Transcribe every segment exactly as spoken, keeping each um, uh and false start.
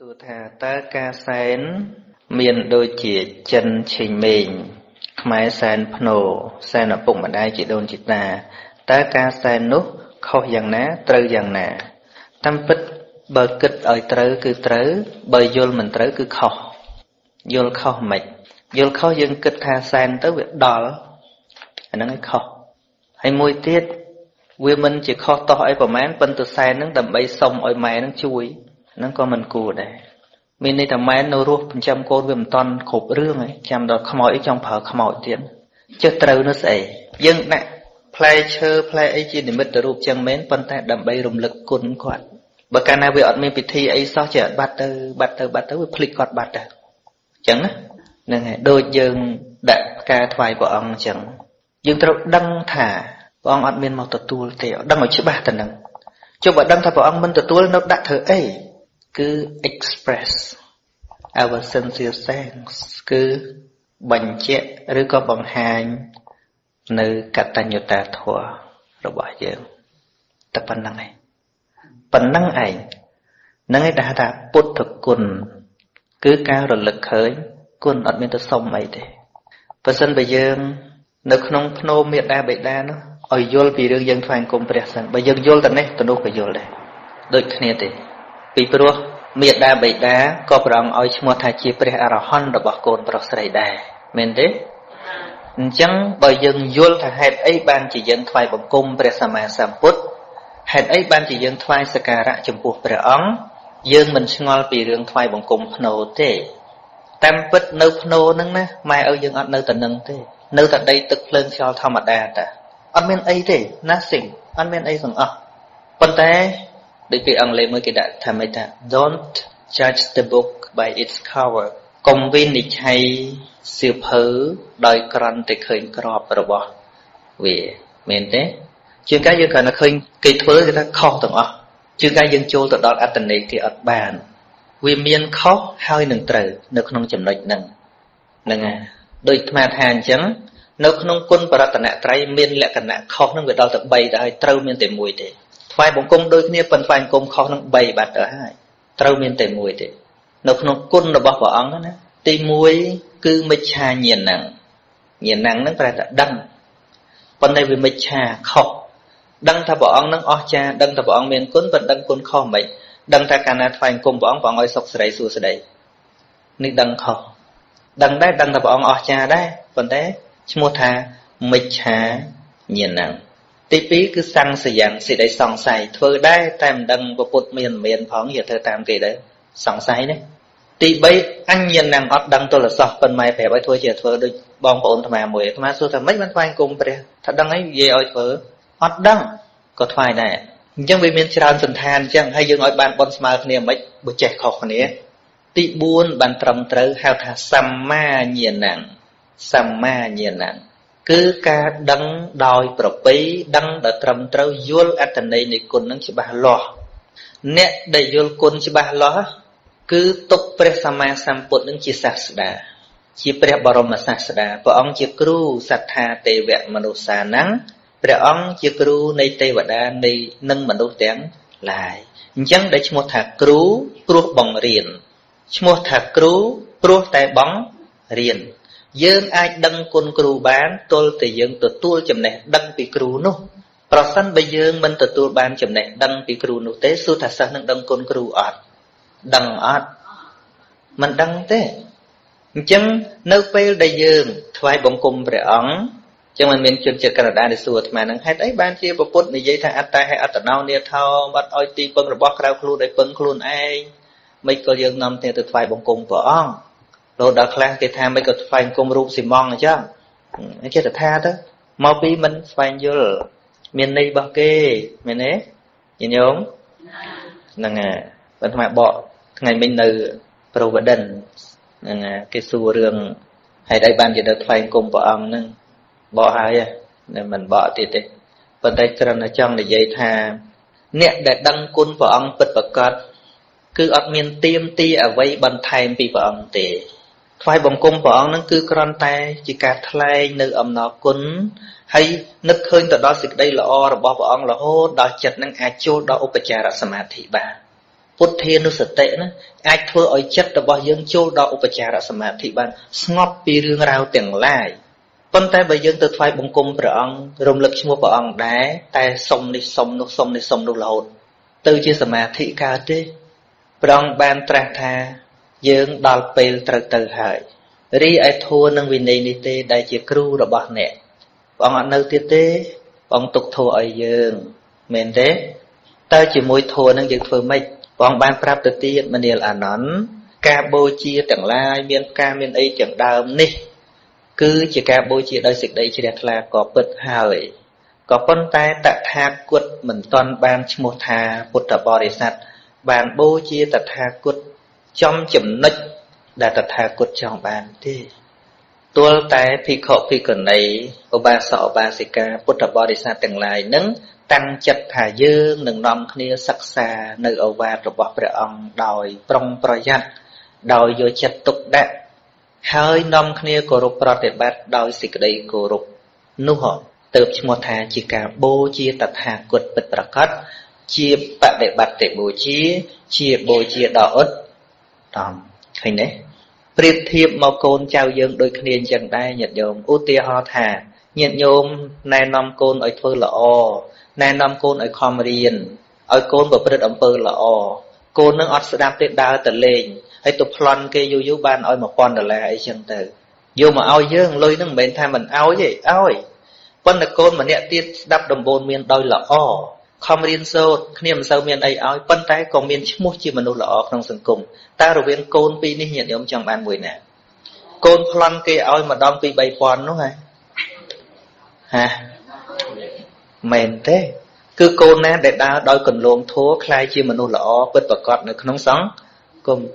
Sư thà ta ca sén miền đôi chỉ chân trình mình máy sén pano sén ở vùng bản đai chỉ đồn chỉ ta ta ca sén nút khâu giằng ná trơ giằng nà tâm bích bờ kích ở trớ cứ trớ bờ vô mình trớ cứ khâu vô khâu mệt vô khâu dân kích tha sén tới việc đỏ nó cái khâu hay môi tiết quê mình chỉ kho to ấy của mán bên từ sén nó tầm bay sông ở mẹ nó chui nó có mình cù đấy mình đây thằng máy nấu ruốc trăm cô với một ton khộp rương ấy trăm đó không hỏi trong phở không hỏi tiền chưa trâu nó sẽ dân nè play chơi play ấy chỉ để mất từ ruốc trăm mến phần tay đầm bay rùng lực cuốn quạt bậc ca na bị ọt mi bị thi ấy sao chở bát từ bát từ bát từ bị quạt bát à chẳng á nên hệ đôi dân đại ca thoại của ông chẳng dân trâu đăng thả ông ọt miên màu tờ tua thì đăng ở chữ ba tờ nằng cho vợ đăng thả vào ông bên tờ tua nó đã thở ấy cứ express our sincere thanks cứ bằng chẹt rồi có bằng hành nơi cả ta nhiều ta thua rồi bỏ giờ tập bản năng này bản năng ảnh năng ấy đã ta bút thực quân cứ cao rồi lực khởi quân ở bên ta sông ấy thế và dân bây giờ nó không nô miệt đa bệ đa nó ở yol vì đương dân phàn cùng bệ sân bây giờ yol tận này tận đâu phải yol đây đôi khi này thế vì vậy, miệt đá bệ đá có bằng ôi chung thai chi bệ á ra hòn đọc côn bọc sợi đá. Mình thế? Chẳng bởi dân dùl thà hẹt ấy ban chỉ dân thoai bằng cung bệ sà mà sàm phút. Hẹt ấy ban chỉ dân thoai sà cà rạ chùm buộc bệ ống. Dân mình sẽ ngồi bì rương thoai bằng cung phá nô thế. Tam bích nâu phá nô nâng ná, mai ơ dân ọt nâu tà nâng thế. Nâu tà đây tức lên cho thao mặt đá ta. Ất men ấy thế, ná xỉnh, ất men ấy rằng ọ. Còn thế, đôi khi ông lấy mới cái đại tham ấy ta don't judge the book by its cover. Công viên này hay siêu phứ đòi con để khởi crop rồi bỏ về mình thế. Chuyện cái dân cần là khởi cái thứ người ta khó tưởng à. Chuyện cái dân châu tụi đó ở tận này cái ở bàn vì miền khó hơi nâng trời nước không chậm lệch nâng nâng à. Đôi mà than chấn nước không quân và tận nạ trai miền lại tận nạ khó nó người đó tận bay đã hơi trâu miền tề mùi thế. Phải bóng công đôi khi phần phanh công khó nâng bày bạt ở hai trâu miên tề mùi thế nó không côn nó bỏ vào ống á tì mùi cứ mấy cha nhiền nặng nhiền nặng nó phải là đăng còn đây vì mấy cha khóc đăng tha bỏ ống nó o cha đăng tha bỏ ống miên côn vẫn đăng côn khó mấy đăng tha cana phanh công bỏ ống vào ngồi sọc sấy xù sấy nên đăng khó đăng đấy đăng tha bỏ ống o cha đấy còn thế mua tha mấy cha nhiền nặng tí phí cứ sang sử dụng sẽ để sòng sài thôi đấy tam đằng và bột miền miền phóng giờ thơ tam kỳ đấy sòng sài đấy tí bấy anh nhìn nàng ọt đằng tôi là sọc phần mai phải bấy thôi giờ thơ được bong bồn thà mà mười thà số thà mấy bánh phai cùng bè thật đằng ấy về ơi thơ ọt đằng có thoại này nhưng vì miền tràn sần than chẳng hay dương nói bàn bón smart này mấy bữa trẻ khóc này tí buôn bàn trầm trớ hao thà sam ma nhìn nàng sam ma nhìn nàng cứ ca đăng đòi bọc bấy đăng đã trầm trâu dùl ở tận đây này côn nó chỉ ba lò nè để dùl côn chỉ ba lò cứ tục bẹt xăm ma xăm bột nó chỉ sạch đã chỉ bẹt bảo rồng mà sạch đã vợ ông chỉ kêu sạch hà tề vẹn mà nô xà nắng vợ ông chỉ kêu nay tây vợ đa nay nâng mà nô tiếng lại chẳng để một thằng kêu kêu bằng riền một thằng kêu kêu tai bóng riền dân ai đăng côn cừu bán tôi thì dân tự tua chậm này đăng bị cừu nô, bà săn bây giờ mình tự tua bán chậm này đăng bị cừu nô té su thà săn đăng côn cừu ọt, đăng ọt, mình đăng té, chăng nấu phê đại dương thoại bóng cùng bể ống, chăng mình miền chuyên chơi Canada để suột mà năng hết ấy bán chia bột này dây thang ata hay ata nâu nia thao bắt oi ti bưng rồi bóc rau cừu để bưng cừu ai, mấy cô dân nằm thì tự thoại bóng cùng bể ống. Rồi đó là cái tham mấy cái phanh công rụp xì mong này chứ anh chết là tha đó mau phí mình phanh vô miền này bao kê miền này nhìn nhớ không nâng à vẫn phải bỏ ngày mình nữ Providence nâng à cái xu rương hay đại ban gì đó phanh công bỏ ông nâng bỏ hai nên mình bỏ thì thế vẫn thấy rằng là trong này dây tha nè để đăng côn bỏ ông bật bật cọt cứ ở miền tiêm ti ở vây bàn thay bị bỏ ông thì phải bồng cung bỏ ông nó cứ con tay chỉ cả thay nơi ẩm nó cún hay nức hơn từ đó dịch đây là o rồi bỏ bỏ ông là hô đó chật năng ai chua đó upacara samadhi ba Phút thiên nó sẽ tệ nó ai thua ở chất là bao dân châu đậu và trả ra sẵn mạp thị bàn ngọt bì rương rào tiếng lại. Còn ta bây giờ tôi thoai bóng cung bởi ông rung lực cho một ông đá ta xong đi xong nó xong đi xong nó lột từ chia sẵn mạp thị cao đi bởi ông ban trang tha dương đọc bê trở từ hại ri ai thua nâng vì này này tê đại chìa cửu rồi bọt nẹ ông ạ nâu tê tê ông tục thua ở dương mềm thế ta chỉ mối thua nâng dương phương mạch. Bọn bạn pháp tự tiên mà nền là nón ca bô chia chẳng lai miên ca miên ấy chẳng đàm ní cứ chỉ ca bô chia đời dịch đấy chỉ đẹp là có bật hời có con tay tạ tha quật mình toàn ban một thà bột tờ bò để sạch bàn bô chia tạ tha quật trong chấm nách đã tạ tha quật trong bàn thế tua tay phi khọ phi cẩn này ông ba sọ ba dịch ca bột tờ bò để sạch chẳng lai nứng tăng chật thả dương nâng nông khía sắc xa nơi ổ vạt rồi bọc bởi ông đòi prong proi dặn đòi vô chật tục đạn hơi nông khía cổ rục prọt để bắt đòi xịt đầy cổ rục nụ hồn tớp cho một thà chỉ cả bố chia tật hạ quật bật bật khất chia bạc để bắt để bố chia chia bố chia đỏ ớt tòm hình đấy priết thiệp màu côn trao dương đôi khía chẳng đai nhật dồn út tia ho thà nhật nhôm nay nông côn ở thơ lọ nè nằm côn ở khom riêng, ở côn bờ bờ đầm bờ là o, côn nước ót sẽ đam tết đào tận lên, hay tụt plon kia vô vô ban ở một con là là ấy chẳng từ, vô mà ao dương lôi nước bến thay mình ao vậy ao, con là côn mà nẹt tết đắp đầm bồn miền đôi là o, khom riêng sâu, niềm sâu miền ấy ao, con tay còn miền chim muỗi chim mà nô là o trong sừng cùng, ta rồi viên côn pi ní hiện ông chẳng ban mùi nè, côn plon kia ao mà đom pi bay pon đúng không? Hả? Mềm thế cứ cô nè để đau đôi cần lộn thố khai chi mà nô lọ bật bật cọt nữa không sống cùng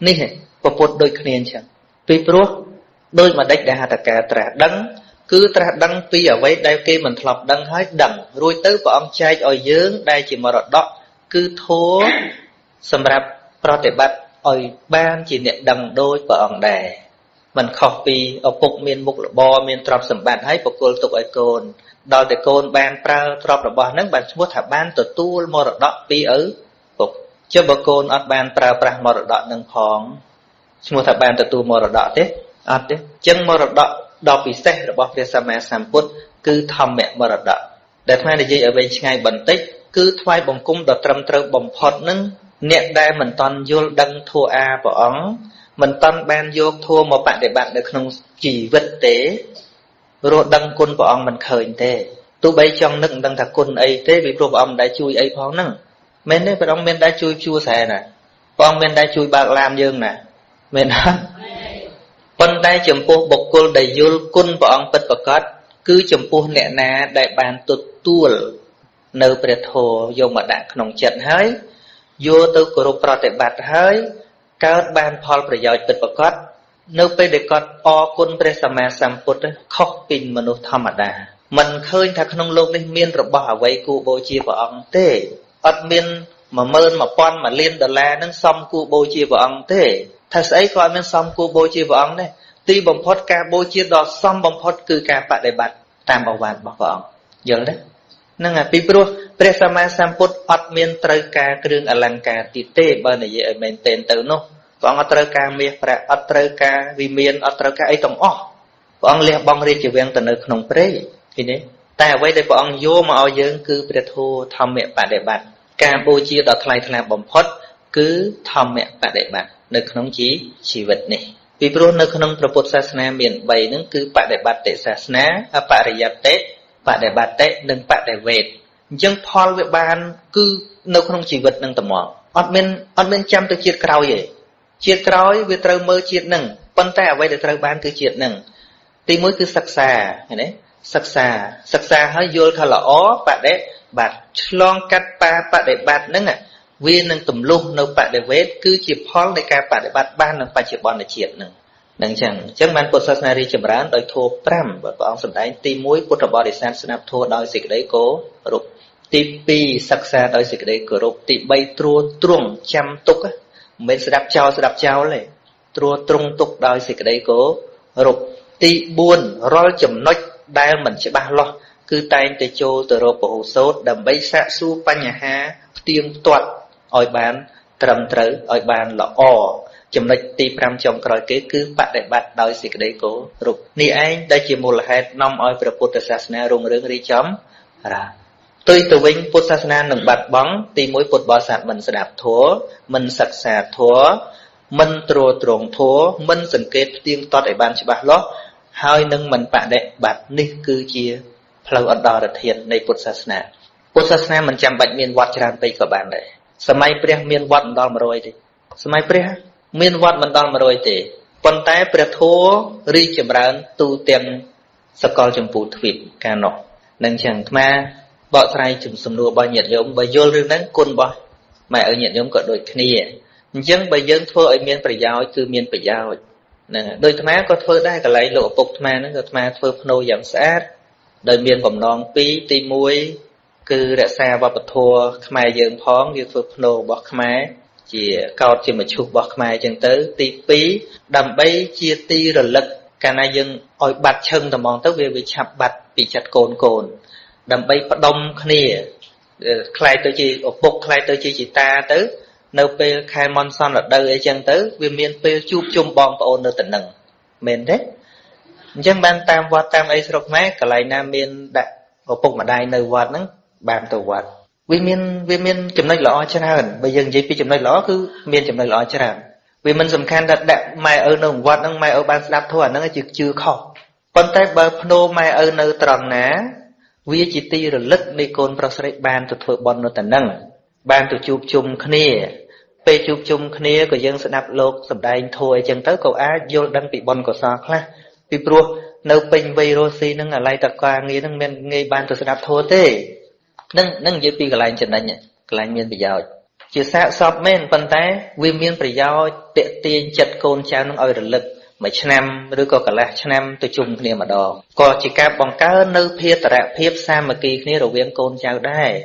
ní hệ bột bột đôi khền chẳng tuy pruo đôi mà đách đa ta cả trả đắng cứ trả đắng tuy ở vậy đây kia mình thọc đắng hết đắng rồi tới vợ ông trai ở dướng đây chỉ mà đó cứ thố sầm rạp pro thể bát ở ban chỉ niệm đằng đôi vợ ông đẻ mình khóc vì ở cục miền mục bò miền trọp sầm bàn hết bọc cô tục ở cồn đòi để con ban prao trọp là bò nấng bàn mua thả ban tổ tu mò đọt đọt pi ứ phục cho bà con ở ban prao prao mò đọt đọt nâng phong mua thả ban tổ tu mò đọt đọt thế ăn thế chân mò đọt đọt đọt bị sẹt là bò phía sa ma sam put cứ thầm mẹ mò đọt đọt để thay để gì ở bên ngay bẩn tích cứ thoai bồng cung đọt trầm trơ bồng phật nâng nhẹ đai mình toàn vô đăng thua a bỏ ống mình toàn ban vô thua một bạn để bạn được không chỉ vật tế rồi đăng quân của ông mình khởi thế, tôi bây trong nước đăng thạc quân ấy thế vì rồi ông đã chui ấy phong nè, men đấy ông men đã chui chua sẻ nè, ông men đã chui bạc làm dương nè, men đó, quân đại chấm pu bộc quân đầy vô quân của ông bật bật cát, cứ chấm pu nhẹ nà đại bàn tụt tuột, nợ bệt hồ vô mà đạn nòng chật hới, vô tới cổ pro tệ bạt hới, các ban phò bật dòi bật bật cát. Nếu bây giờ con o con bê xa mà xăm phút khóc bình mà nó thầm ở đà mình khơi thật nông lông này miên rồi bỏ vậy cụ bố chia vào ông thế ớt miên mà mơn mà con mà lên đà la nâng xong cụ bố chia vào ông thế thật ấy con miên xong cụ bố chia vào ông này tuy bóng phót ca bố chia đó xong bóng phót cư ca bạc đại bạc tạm bảo bàn bỏ vào ông dở đấy nâng à bí bố bê xa mà xăm phút ớt miên trời ca kương ở làng ca tí tê bởi này dễ mình tên tử nô bọn ở trơ ca miệt phải ở trơ ca vì miền ở trơ ca ấy tổng ó bọn liệt bong riêng chỉ riêng từ nơi không phải thế này tại vậy để bọn vô mà ở dưới cứ phải thua thầm mẹ bạn để bạn Campuchia đã thay thay bom phốt cứ thầm mẹ bạn để bạn nơi không chỉ chỉ vật này vì bữa nơi không phải Phật Sasana miền Bắc nâng cứ bạn để bạn để Sasana à bạn để Yat Tết bạn để bạn Tết nâng bạn để Vẹt nhưng Paul về bàn cứ nơi không chỉ vật nâng tầm mỏ ở bên ở bên chăm tôi chia cào vậy chiết cõi về trâu mơ chiết nừng, con ta ở đây để trâu bán cứ chiết nừng, tí mới cứ sắc xà, thế đấy, sắc xà, sắc xà hơi vô thà là ó, bạn đấy, bạn lon cắt ba, bạn đấy bạn nâng à, viên nâng tụm luôn, nấu bạn để vết, cứ chiết phong để cả bạn để bạn ban nâng bạn chiết bòn để chiết nừng, nâng chẳng, chẳng man cột sasna ri chậm rán đòi thua pram, bởi có ông sủng đáy tí muối cột bò để san snap thua đòi gì đấy cố, rụp, tí pi sắc xà đòi gì đấy cố rụp, tí bay trua truồng chăm túc á. Mình sẽ đạp chào, sẽ đạp chào này trua trung tục đòi xịt cái đấy cố rục ti buồn roi chấm nách đai mình sẽ ba lo cứ tay tay chô từ rô bộ sốt đầm bấy xạ su pa nhà ha tiếng toạt ỏi bán trầm trớ ở bàn lọ o chấm lệch tì pram chồng còi kế cứ bạt đại bạt đòi xịt đấy cố rục ni anh đã chỉ một hạt nong ở bờ Phật Sasana rung rưng đi chấm ra tôi từ vinh Phật Sasana nâng bạt bóng tì mũi Phật Bảo Sát mình sạch thúa mình sạch sạch thúa mình trồ trộn thúa mình sừng kết tiên to đại bàn chỉ bạt lót hai nâng mình bạt đại bạt ni cứ chia phơi ở đò đặt thiền này Phật Sasana Phật Sasana mình chăm bạch miên Wat Charan tây của bạn đấy. Samai Preh miên Wat đo mà rồi thì Samai Preh miên Wat mình đo mà rồi thì con tay Preh thua ri chậm rãi tu tiêm sập còi chậm phù thuyết ca nọ nâng chẳng ma bọ say chậm sầm lùa bọ nhiệt nhôm bọ vô lưng nắng côn bọ mày ở nhiệt nhôm cỡ đôi kia nhưng bây giờ thua ở miên phải giao cứ miên phải giao đôi thma có thua đai cả lấy lộ phục thma nó cả thma thua phô giảm sát đời miên bẩm non pi ti muối cứ đã xa vào bậc thua khmai dường phóng như phật nô bậc khmai chỉ cao chỉ một chút bậc khmai chừng tới tí pí đầm bay chia ti rồi lực cả na dường ỏi bạt chân tầm mong tới về bị chạp bạt bị chặt cồn cồn đầm bay bắt đông khnia khai tới chỉ ở bục khai tới chỉ chỉ ta tới nấu pe khai mon son ở đây chừng tới về miền pe chụp chôm bom ôn ở tận nừng miền đấy chừng ban tam qua tam ấy rồi mát cả lại nam miền đại ở bục mà đại nơi qua nắng bàn tàu quạt vì miền vì miền chấm nói lõ cho nên bây giờ gì vì chấm nói lõ cứ miền chấm nói lõ cho nên vì mình sầm khan đặt đặt mai ở nông quạt nông mai ở bàn sạp thôi nó chưa chưa khó còn tại bờ pano mai ở nơi tròn ná vì chỉ ti rồi lứt đi côn prostate bàn tụt phơi bòn nó tận năng bàn tụt chụp chum khné pe chụp chum khné của dân sạp lộc sầm đai thôi chân tới cầu á vô đăng bị bòn của sao khác vì pro nấu pin virusi nó là lai tạc qua nghe nó miền nghe bàn tụt sạp thôi thế Nâng nâng dưới pi cái lạnh chân này nhỉ, cái lạnh miên bây giờ chỉ sao sập men phần té viêm miên bây giờ tệ tiền chật côn cháo nung oi lực mấy năm rồi có cả là năm tôi chung kia mà đò có chỉ cá bằng cá nư phe tạ phe xa mà kỳ kia rồi viêm côn cháo đấy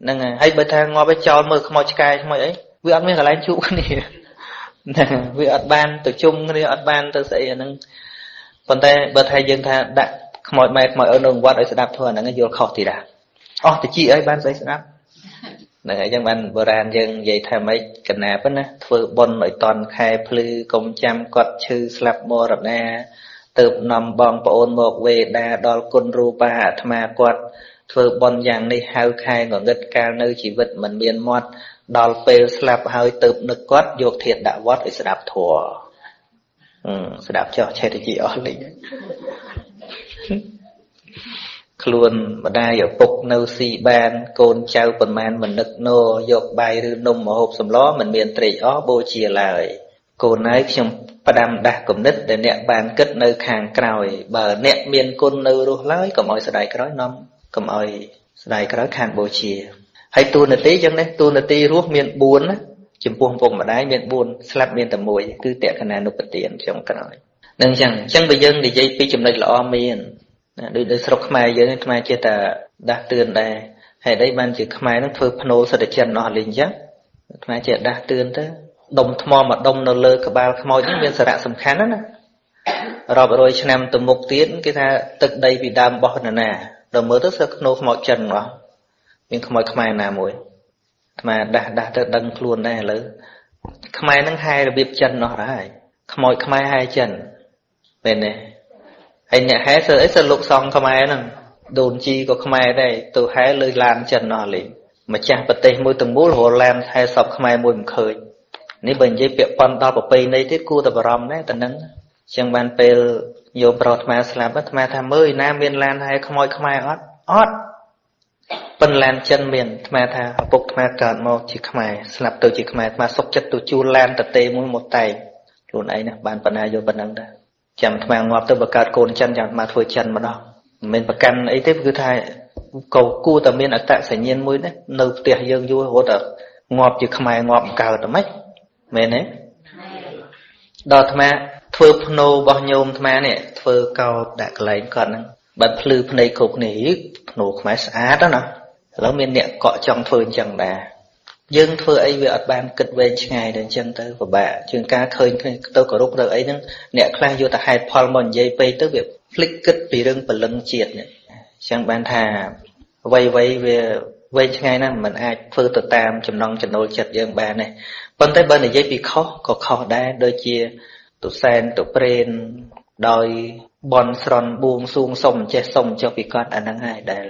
nâng hay bơi thang ngó bơi cho mờ không mò chai không mày ấy viêm miên cái lạnh chụp kia nâng viêm ban tôi chung kia ban tôi sẽ nâng phần té bơi thang dừng thang đặt mọi mệt mọi ở nông quạt ở sẽ đạp thôi nâng vô khó thì đã Ồ, thì chị ơi, bạn sẽ sẵn áp. Nâng dân bạn bờ ràng dân dây thầm ấy cần nạp á ná. Thưa bốn nội toàn khai plư công chăm quật chư slap mô rập nà. Tợp nằm bong bộ ôn một về đà đo côn ru ba hạ thầm à quật. Thưa bốn dạng này hào khai ngọn ngất cao nơi chỉ vật mình miên mọt. Đo phê slap hơi tợp nực quật dược thiệt đạo vót với sẵn áp thùa. Ừ, sẵn áp cho chạy thì chị ổn lý. Luôn mà đai ở phục nâu xì ban côn trâu phần man mình nực nô dọc bay rư nung mà hộp sầm ló mình miền trì ó bô chia lời côn ấy trong ba đam đa cụm nít để nẹt bàn kết nơi hàng cày bờ nẹt miền côn nâu ruột lái cầm oi sợi cái nón cầm oi sợi cái hàng bô chia hay tu nửa tí chẳng đấy tu nửa tí ruột miền buồn á chìm buông vùng mà đai miền buồn slap miền tầm mùi cứ tẹt cái này nộp tiền trong cái này nên rằng chẳng bây giờ thì dây pi chìm nơi lọ miền Đối đối sọc khmai dưới khmai chế ta đá tươn đây Hãy đây bàn chữ khmai nó phơ phá nô sở địch chân nó lên chắc Khmai chế đá tươn tới Đông thmo mà đông nó lơ cả ba khmao những viên sở rạng sầm khán đó Rồi bởi rồi chân em tùm mục tiến Cái ta tực đây bị đam bó nè nè Rồi mới tức sở khmao khmao chân nó Nhưng khmao khmai nà mùi Khmai đá đá đá đăng luôn đây lỡ Khmai nâng hai là biếp chân nó ra Khmao khmai hai chân Bên này anh nhẹ hé sơ ấy sơ lục xong không ai nè đồn chi của không ai đây tôi hé lơi lan chân nó liền mà cha bật tay môi từng mũi hồ lan hay sọc không ai môi khơi nếu bệnh dây bẹt quan to bọc pin đây tiết cua tập rầm đấy tận nắng chẳng bàn pê nhiều bọt mà làm bất mà tham mới nam miền lan hay không ai không ai ót ót pin lan chân miền mà tha bục mà cạn màu chỉ không ai làm từ chỉ không ai mà sọc chất tôi chu lan tập tê môi một tay luôn ấy nè bàn pin ai vô pin nắng đó chẳng mang ngọc tới bậc cao cồn chân chẳng mà thôi chân mà đó mình bậc căn ấy tiếp cứ thay cầu cua tầm miên ở tại sài nhiên mũi đấy nấu tiệc dương vui hỗ trợ ngọc chỉ không ai ngọc cao tầm mấy mình đấy đó thằng mẹ thưa phno bao nhiêu thằng mẹ này thưa cao đại lấy còn bật lư phơi cục này phno không ai xả đó nè lỡ miên nhẹ cọ trong phơi chẳng đà dương thưa ấy về ở ban kịch về ngày đến chân tới của bà trường ca khơi tôi có lúc rồi ấy nè nẹt khai vô ta hai palmon dây pay tới việc flick kịch vì rừng và lưng triệt nè chẳng ban thà vay vay về Vậy ngay nè mình ai phơi tờ tam chấm non chấm nôi chặt dương ba này. Bên tay bên này dây bị khó, có khó đá đôi chia tụ sen tụ pren đôi bon sòn buông xuông sông che sông cho bị con anh đang ai đại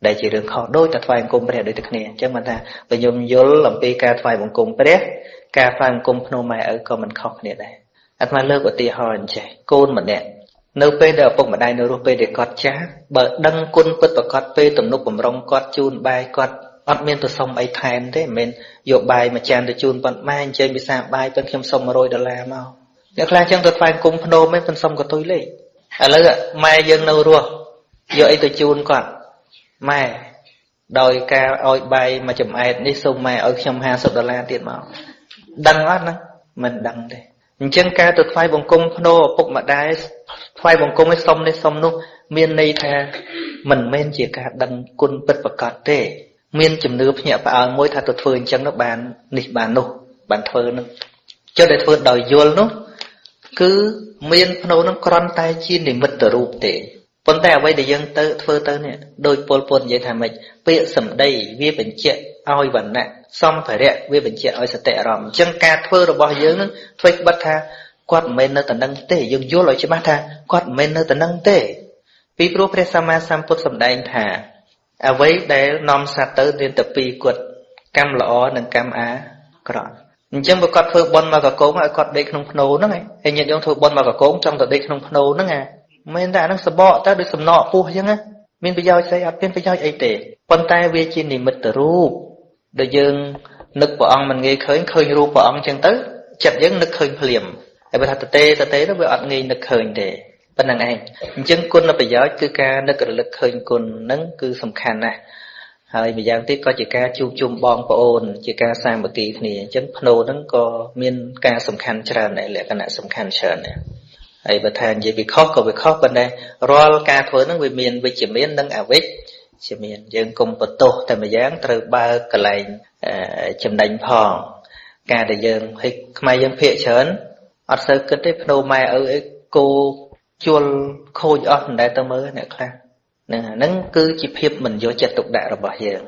đại chỉ đường khó đôi ta phai cùng bè đôi thực nè chứ mà ta bây giờ vô làm pi ca phai bằng cùng bè ca phai cùng nô mai ở còn mình khó nè đây. Anh mà lơ của tia hòn trẻ côn mình nè. Nếu bây giờ bụng đại nếu lúc bây để cọt chá bởi đăng quân bất và cọt bây tùm nụ bẩm rong cọt chun bài cọt ọt miên tù xong ấy thèm thế mình dụ bài mà chàn tù chun bọn mai anh chơi bị xa bài bên khiêm xong mà rồi đã làm không nếu là chẳng tụt phai cung phân đô mấy phân xong của tôi lì à lỡ mai dân nâu rùa dụ ấy tù chun cọt mai đòi ca ôi bài mà chùm ai đi xong mai ở khiêm hai sập đà la tiền màu đăng ọt năng mình đăng đây chân ca tụt phai bằng cung phân đô bụng mà đái phai bằng công ấy xong nên xong luôn miền này tha mình men chỉ cả đăng quân bất vật cát thế miền chấm nước nhẹ vào mỗi thà tụt phơi chẳng nó bàn nịch bàn nô bàn phơi nó cho đại phơi đòi dồn nó cứ miền nô nó còn tay chi để mật tự rụp thế còn tại vậy để dân tự phơi tự này đôi pol pol vậy thà mình bịa sẩm đây viết bệnh chuyện oi bệnh nạn xong phải đấy viết bệnh chuyện oi sẽ tệ rầm chân ca phơi rồi bao giờ nó phơi bất tha quạt men nơi tận năng tê dùng vô loại chim tha quạt men nơi tận năng tê vì pro pre sama samput sầm đại thả à với để nom sát tới đến tập pi quật cam lọ nâng cam á còn nhưng mà quạt phơi bon mà cả cống mà quạt đế không nấu nữa ngay hình như ông thổi bon mà cả cống trong tập đế không nấu nữa ngay men đã đang sờ bọ ta được sầm nọ phu chứ ngay men bây giờ xây ấp men bây giờ ấy tệ quan tai về chi niệm mật tử ru đời dương nực của ông mình nghe khơi khơi ru của ông chẳng tới chặt những nực khơi liềm ai bây giờ thực tế thực tế nó bây giờ nghi lực khởi để bên này anh nhưng quân là bây giờ cứ ca nó cần lực khởi quân nâng cứ sầm khăn này hay bây giờ tiếp có chỉ ca chum chum bong và ôn chỉ ca sang một tí thì chấm pano nâng có miên ca sầm khăn tràn này là cái nạn sầm khăn tràn này ai bây giờ gì bị khó còn bị khó bên đây rồi ca thôi nâng về miên về chỉ miên nâng ảo vết chỉ miên nhưng cùng bật to tại bây giờ từ ba cái này chấm đánh phòn ca để dừng hay mai dừng phê chấn ở sơ kết tiếp đầu mai ở cô chuồn khôi ở đại tâm mới này các bạn, nâng cứ chỉ phép mình vô chặt tục đại rồi bỏ hiền,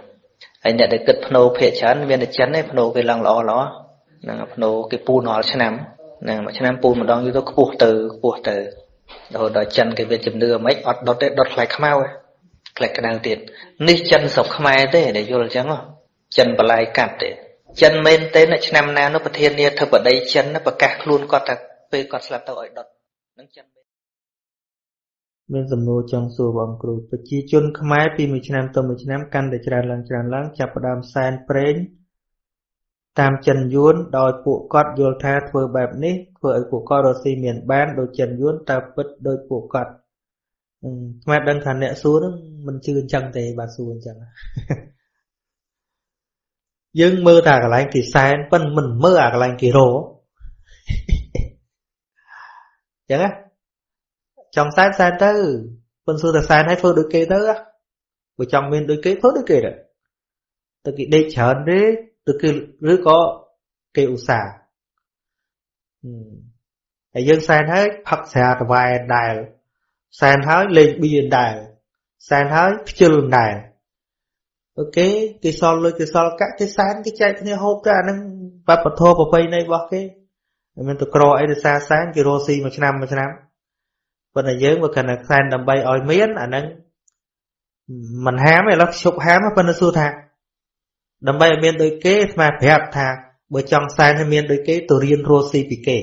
anh này để kết đầu phê chán viên để chán này đầu về lăng lò ló, nâng đầu cái pu nó chán lắm, nâng mà chán lắm pu mà đong như đó pu từ pu từ, rồi đòi chăn cái viên chìm đưa mấy ọt đốt đấy đốt lại khăm ao, lại cái nào tiền, ní chăn sọc khăm ai thế để vô là chán không, chăn bả lại cạp đấy. Chân mến tới là chân nào nó bật thiên nha thật ở đây chân nó bật cạc luôn có thật về con sạp tàu ở đợt mình dùm nô trong sùa bóng cổ và chi chôn khám ái bì mười chín năm tầm mười chín năm căn để tràn lăng tràn lăng chạp vào đàm sàn prênh tam chân yuốn đòi phụ cọt yuôn tha thơ bạp ní thơ ấy phụ cọt rồi xì miền bán đôi chân yuốn ta bật đôi phụ cọt khám ái đăng thả nẹ xuống mình chưa chẳng thấy bà xuống chẳng nhưng mơ ta cả lành kỳ sai vẫn mình mơ à cả lành kỳ rổ chẳng á trong sai sai tư phân sư ta sai hay phơ đôi kê tư á của trong miền đôi kê phơ đôi kê rồi từ kỳ đây chán đấy từ kỳ rứa có kê u xả ấy dân sai thấy phật xả vài đài sai thấy lên biên đài sai thấy trường đài ok cái sol lôi cái sol cắt cái sáng cái chạy cái hộp ra nó và bật thô vào bay này vào cái mình tụt cò ấy xa sáng cái rosi mà chăn năm mà chăn năm bên này dướng mà cần là san đầm bay oi miến à nó mình hám này lóc chụp hám ở bên nó xu thang đầm bay ở miền đối kế mà phải học thang bởi trong san hay miền đối kế tụi riêng rosi bị kê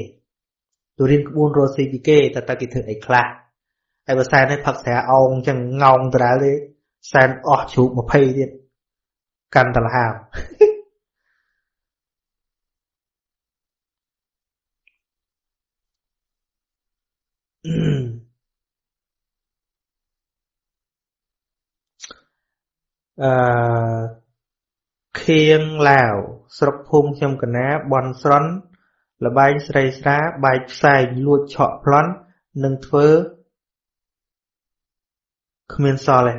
tụi riêng buôn rosi bị kê ta ta kỳ thường ấy kha ai bữa san hay phật sẽ ông chẳng ngông từ đã đi san ọt chụp một phay đi căn tà là hàm Khiêng Lào sọc phung trong cái ná bọn sron là bài srei sra bài sai lua chọ plon nâng thơ không nên so này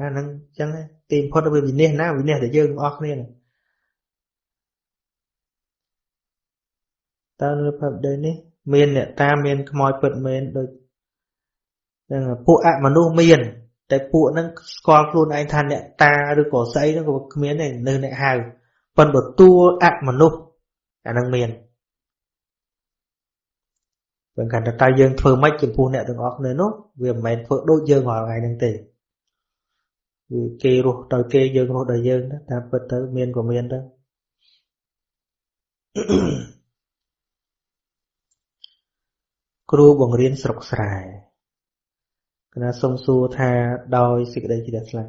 à, nâng chẳng này tìm phốt ở bên bình nền á, bình nền để dương ọc nền này ta nửa phẩm đây ní miền nè ta miền mòi phật miền đôi phụ ạ mà nô miền แต่ปู่นั่งคอครูนไอ้ทันเนี่ยตาหรือก่อไซนั่งก็เมียนเนี่ยเนินเนี่ยหายปนบทตัวอักมันลุกแต่นั่งเมียนเหมือนกันแต่ตาเยิงเพิ่มไม่กินปู่เนี่ยต้องออกเนินนู้นเวียนไม่เพิ่มโดนเยิงหัวไงนั่งตีเกลือต่อยเกลือเยิงหัวต่อยเยิงนะแต่เปิดตัวเมียนกว่าเมียนได้ครูบ่งเรียนสรุปสายก็น่าส่งสู่ทาดอยสิกได้ที่เด็ดเลย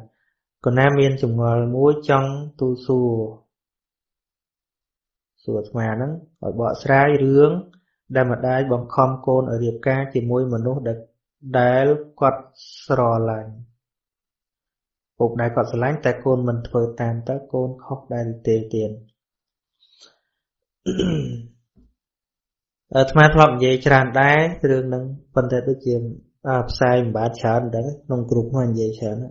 ก็น่าเมียนจุ่มงอมุ้ยจังตูสู่สวดมานั้นอ่อยเบาสายเรื่องได้มาได้บังคอมโกนอ่อยเรียบกาจีมุ้ยมนุษย์ได้ได้กอดสลอนไหลปกได้กอดสลายแต่โกนมันเผยตามแต่โกนคอกได้เตียนเตียนทำไมพลับเยจานได้เรื่องนั้นปัญหาตัวเกี่ยมอาบใส่บาดชานได้ลงกลุ่มมันเยจาน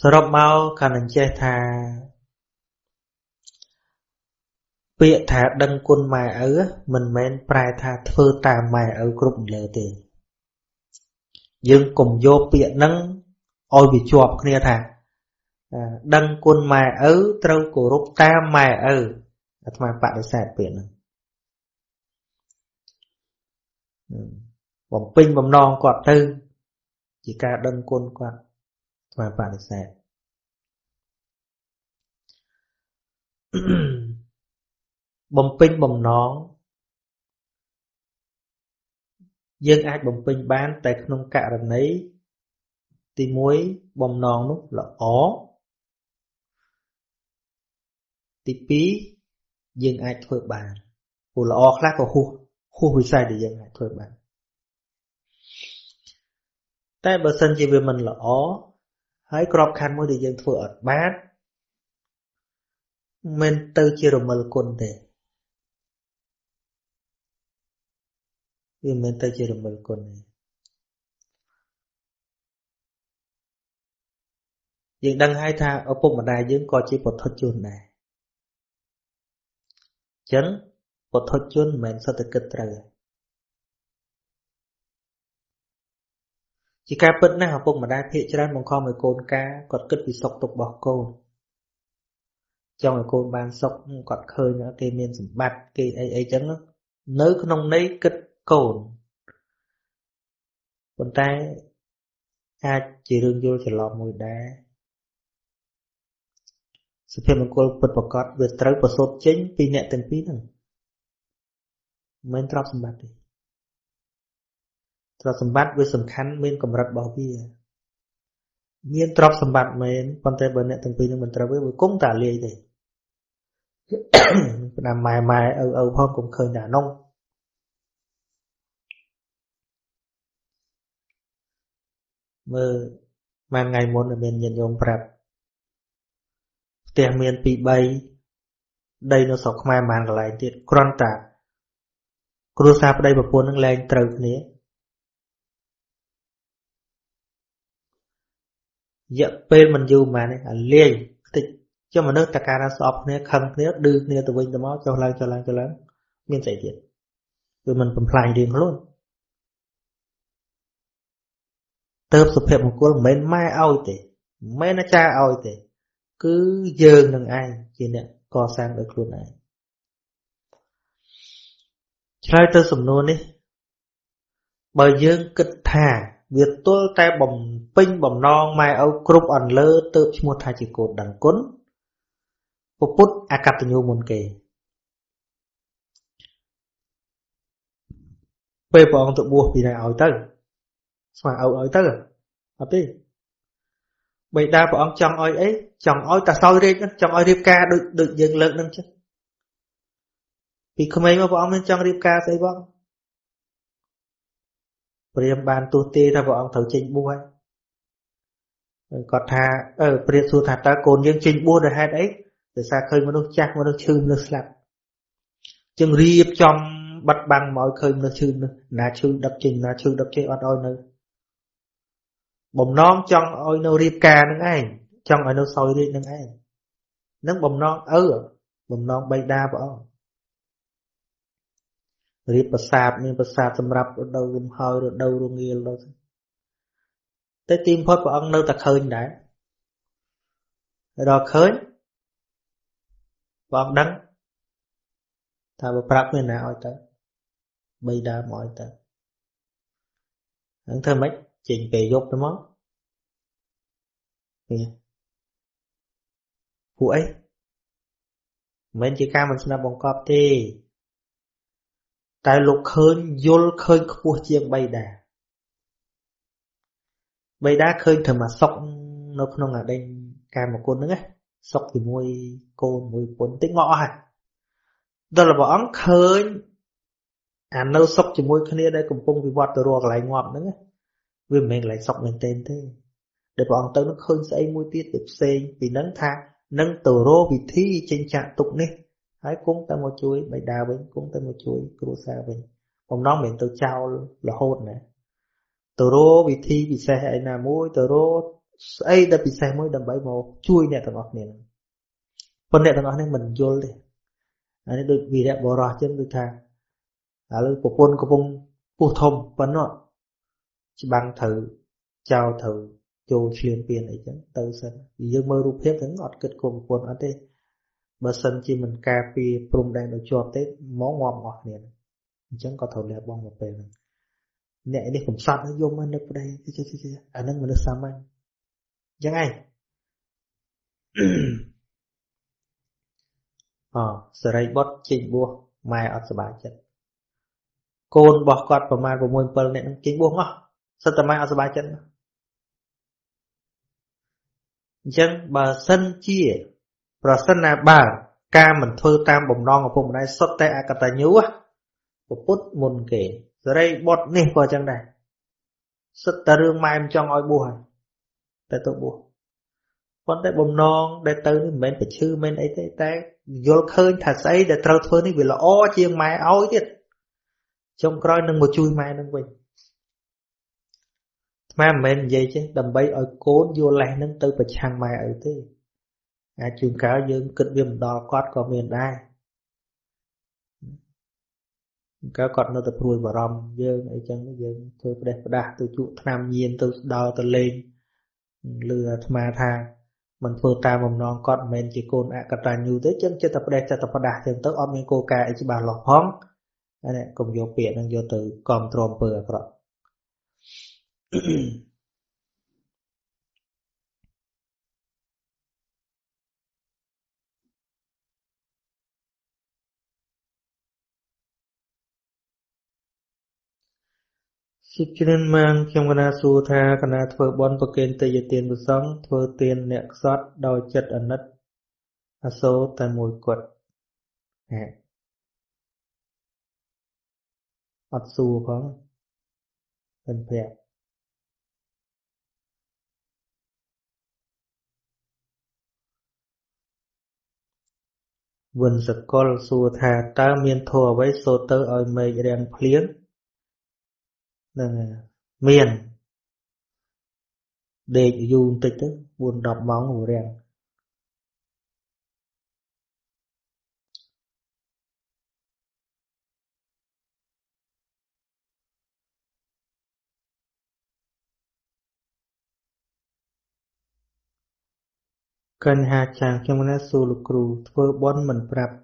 สำหรับเมาการเจตาเปียถาดังกุลหมายเออเหมือนแม่นปลายถาเฟื่อตามหมายเออกลุ่มเลยเตยยังกลุ่มโยเปียนั่งออยบิจวบเคลียถาđăng quân mài ớ trâu cổ rốt ta mài ớ mà bạn đã sạch biển bỏng pinh bỏng non quạt tư chỉ cả đăng quân quạt mà bạn đã sạch bỏng pinh bỏng non dân ác bỏng pinh bán tại không cả đằng ấy thì muối bỏng non lúc là óติปียังไอเถิดบานปูละอคลากก็หูหูหุ่ยใส่ได้ยังไอเถิดบานแต่บางสันจีเวมันละอให้กรอบคันมือได้ยังเถิดบานมันเตอร์จีรมลคนเดยังมันเตอร์จีรมลคนยังดังให้ทางเอาปุ่มมาได้ยังก่อจีปดทดจุนได้chẳng có thốt chôn mẹn sao tự kịch ra chỉ ca bất nào bông mà đai phê cho đàn bông kho mời côn ca còn kịch vì sọc tục bỏ côn cho người côn bàn sọc còn khơi nữa kê miên dùm bạc kê ấy ấy chẳng nớ cái nông nấy kịch côn con tay a chỉ rương vô chỉ lọt mùi đáสุดท้ายมันก็เปิดประกอบเวทตรัสประสบเช่นปีเนี่ยเต็มปีนั่นเมนตรัสสมบัติตรัสสมบัติเวทสำคัญเมนกำรัดบ่าวพี่เมนตรัสสมบัติเมนปันแต่เบอร์เนี่ยเต็มปีนั่นมันตรัสเวทมันก้มตาเลียเลยนำไม้ไม้เอาเอาพ่อผมเคยด่าน้องเมื่อมาไงมนเมนยันยงปรับแต่เมียนปีใบได้นสกขมายมานกลายติดกรอนตากครูสาบได้ประพวนนั่งแรงตรึกนี้อย่าเป็นมันอยู่มาเนี่ยเลี้ยงติดเจ้ามันนึกตะการสอบเนี่ยคังเนี่ยดื้อเนี่ยตัวเองตัวม้าเจ้าลังเจ้าลังเจ้าลังเมียนใส่เดียดคือมันเป็นพลายเดียงล้วนเติบสุดเพลิดของกูเหม็นไม่เอาเตะไม่น่าจะเอาเตะcứ dơn đằng ai chị nè co sang được luôn này trái tôi sủng nôn đi bởi dơn kịch thả việc tôi tay bồng pin bồng non mai âu cướp ẩn lơ tự một thai chỉ cột đằng cuốn một phút à cặp tình yêu muôn kề về bọn tụi bùa vì này ỏi tới mà âu ỏi tới à tí bởi đa bọn chồng ỏi ấy chồng ỏi ta soi riêng chồng ỏi riêng ca được được dừng lực nâng chứ vì không ấy mà bọn nên chồng riêng ca thấy bọn riêng bàn tu tê ra bọn thấu trình bua còn thà ở riêng su thà ta cồn nhưng trình bua được hai đấy từ xa khơi mà nó chắc mà nó chư nó sạch chừng riêng chồng bật bằng mọi khơi mà nó chư nó chư đập trình nó chư đập trình ọt ôi nơi bồng non trong ôi nô riêng ca nâng ai trong ôi nô soi riêng nâng ai nâng bồng non ớ bồng non bay đa bỏ Rịp bà sạp nhưng bà sạp xâm rập rồi đâu rung hơi rồi đâu rung nghiêng đâu. Tới tim phốt của ông nâu ta khơi đã. Rồi khơi. Và ông đắng. Thà bà prap nguyên nào ôi ta. Bây đá mọi ta. Hắn thơ mấy chỉnh bề dốt đúng không? Nghe. Hủ ấy. Mình chỉ ca mình sẽ nạp bóng cọp thì. Tại lục khơi, vô khơi của chiếc bay đá. Bây đã khơi thầm mà sọc nó không ở đây cài một con nữa. Sọc thì môi cô môi cuốn tích ngọ hả? Đó là bọn khơi. À nó sọc thì môi khơi đây cũng không bị bọt rồi ruột lại ngọt nữa. Vì mình lại sọc mình tên thế. Để bọn tớ nó khơi sẽ môi tiết được xây vì nâng thang. Nâng tổ rô vị thi trên trạng tục này. Hãy cũng ta một chuối, bày đà với cũng ta một chuối, cổ xa với. Ông nói mình tớ trao là hôn này. Tờ rô bị thi bị xe hay là môi tờ rô ấy đã bị xe môi đầm bẫy màu chui nè thằng ngọc nè con nè thằng ngọc này mình vô đi anh ấy được vì đẹp bỏ rò trên đôi thang à lư của quân của vùng phù thông vấn rồi chỉ bằng thử chào thử vô truyền tiền ấy chứ tớ sân dương mơ rụp hết thằng ngọt kết cùng quân ở đây bờ sân chỉ mình cà phê prum đang được cho tết máu ngọt ngọt nè chẳng có thầu đẹp bong một bề này. Nè đi khổng sát nó vô mà nấp vào đây. À nâng mà nó xa manh. Chẳng ai. Ờ Sở rây bót chênh bố mai ọt xa bá chân. Côn bó cọt vào mai vào môi bớl nè nâng chênh bố ngó. Sao tầm mai ọt xa bá chân. Chẳng bà sân chia. Bà sân là bà ca mình thơ tam bồng non ở vùng này sốt tay à cà tà nhú á. Bà bút môn kể. Giờ đây bọt nè vào chẳng này. Sức ta rương mai em cho ngói bùa. Tại tôi bùa. Còn tại bồm non, tại tôi mình phải chư mình ấy tới ta. Vô khơi thật ấy để trao thơ này vì là ô chiêng mai áo tiết. Trong coi nâng một chui mai nâng quên. Mà mình vậy chứ, đầm bấy ôi cố vô lại nâng tư và chàng mai ấy thế. À chuyên cáo dương kịch viêm đo quát có miền ai. Các con nó tập rùi vào rong dương ấy chẳng dương thôi đẹp đà tôi trụ tham nhiên tôi đo tôi lên lừa mà thang mình phơi ta mầm non con men chỉ côn ạ cả ta nhiều tới chân chưa tập đẹp chưa tập đà thường tới ôm những cô ca ấy chỉ bà lọt hóm anh em cùng vô biển đang vô từ còn tròn bừa rồi Sip chân mang kim gana su tha gana thơ bon pokin tay tiền bù song thơ tiền nẹt sót đau chất ẩn nứt a số tay mùi quật hẹn ọt su có thân phẹt vườn sập col su tha ta miên thua với số tơ oi mây đen phliếng miền để dùng tịch đó buồn đọc bóng của đèn cần hạ chàng trong nét xô lục rù thơ bốn mình prap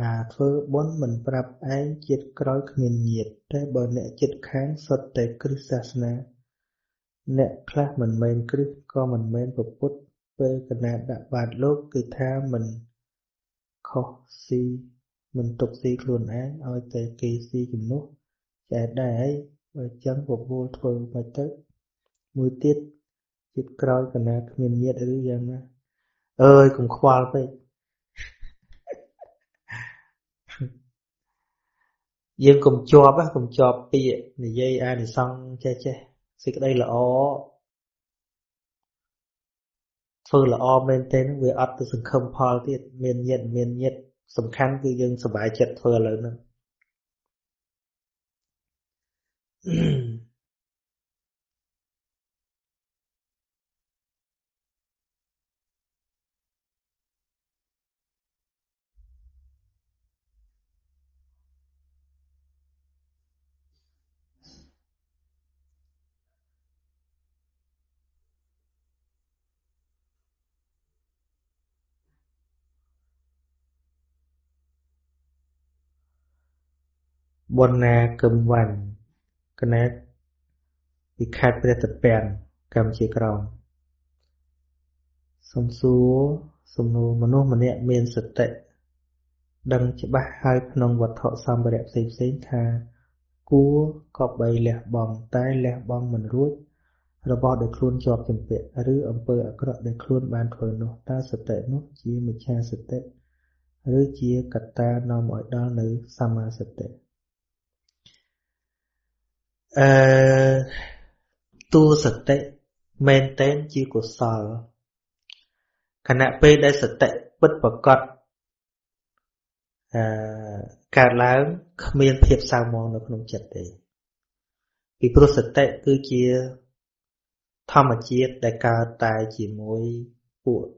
à thưa bốn mình prap ấy chết cõi khuyên nhiệt trái bờ nẹ chết kháng sốt tại Christ Sasana nẹ class mình men Christ co mình men phục put về cái nè đã bạt lốt cứ tha mình khó si mình tục si luôn án ôi tại kỳ si chìm nốt chạy đại ấy và chấn phục vô thưa và tới mùi tiết chết cõi cái nè khuyên nhiệt ở dưới giang á ơi cũng khoa vậy. Dân cùng chọp á, cùng chọp bây giờ, này dây ai này xong, chê chê. Thì cái đây là o. Phương là o bên tên, vì ớt từ sừng không phò tiết, miền nhiệt, miền nhiệt. Sầm khăn cứ dân sầm bãi chật phương lớn hơn. Bona Cơm Văn Connect Bị khát bởi tập bèn Cảm chế cọng Xong số Xong nô mà nô mà nẹ miền sật tệ Đăng chế bác hai phần ông vật thọ xong bởi đẹp xếp xếp thà Cua có bầy lẻ bóng tay lẻ bóng mình rút Rồi bỏ được luôn cho kiểm biệt Rồi ông bởi ạ có được luôn bàn khởi nô ta sật tệ nô chế mì cha sật tệ Rồi chế cắt ta nó mọi đó nữ Sama sật tệ Uh, tu sật tệ men tên chi của sở khả nạ bê đai sật tệ bất bậc cọt uh, cả láng miên thiệp sao mong nó không chật tệ vì tu sật tệ cứ chia thăm một chiếc đại ca tài chỉ mối của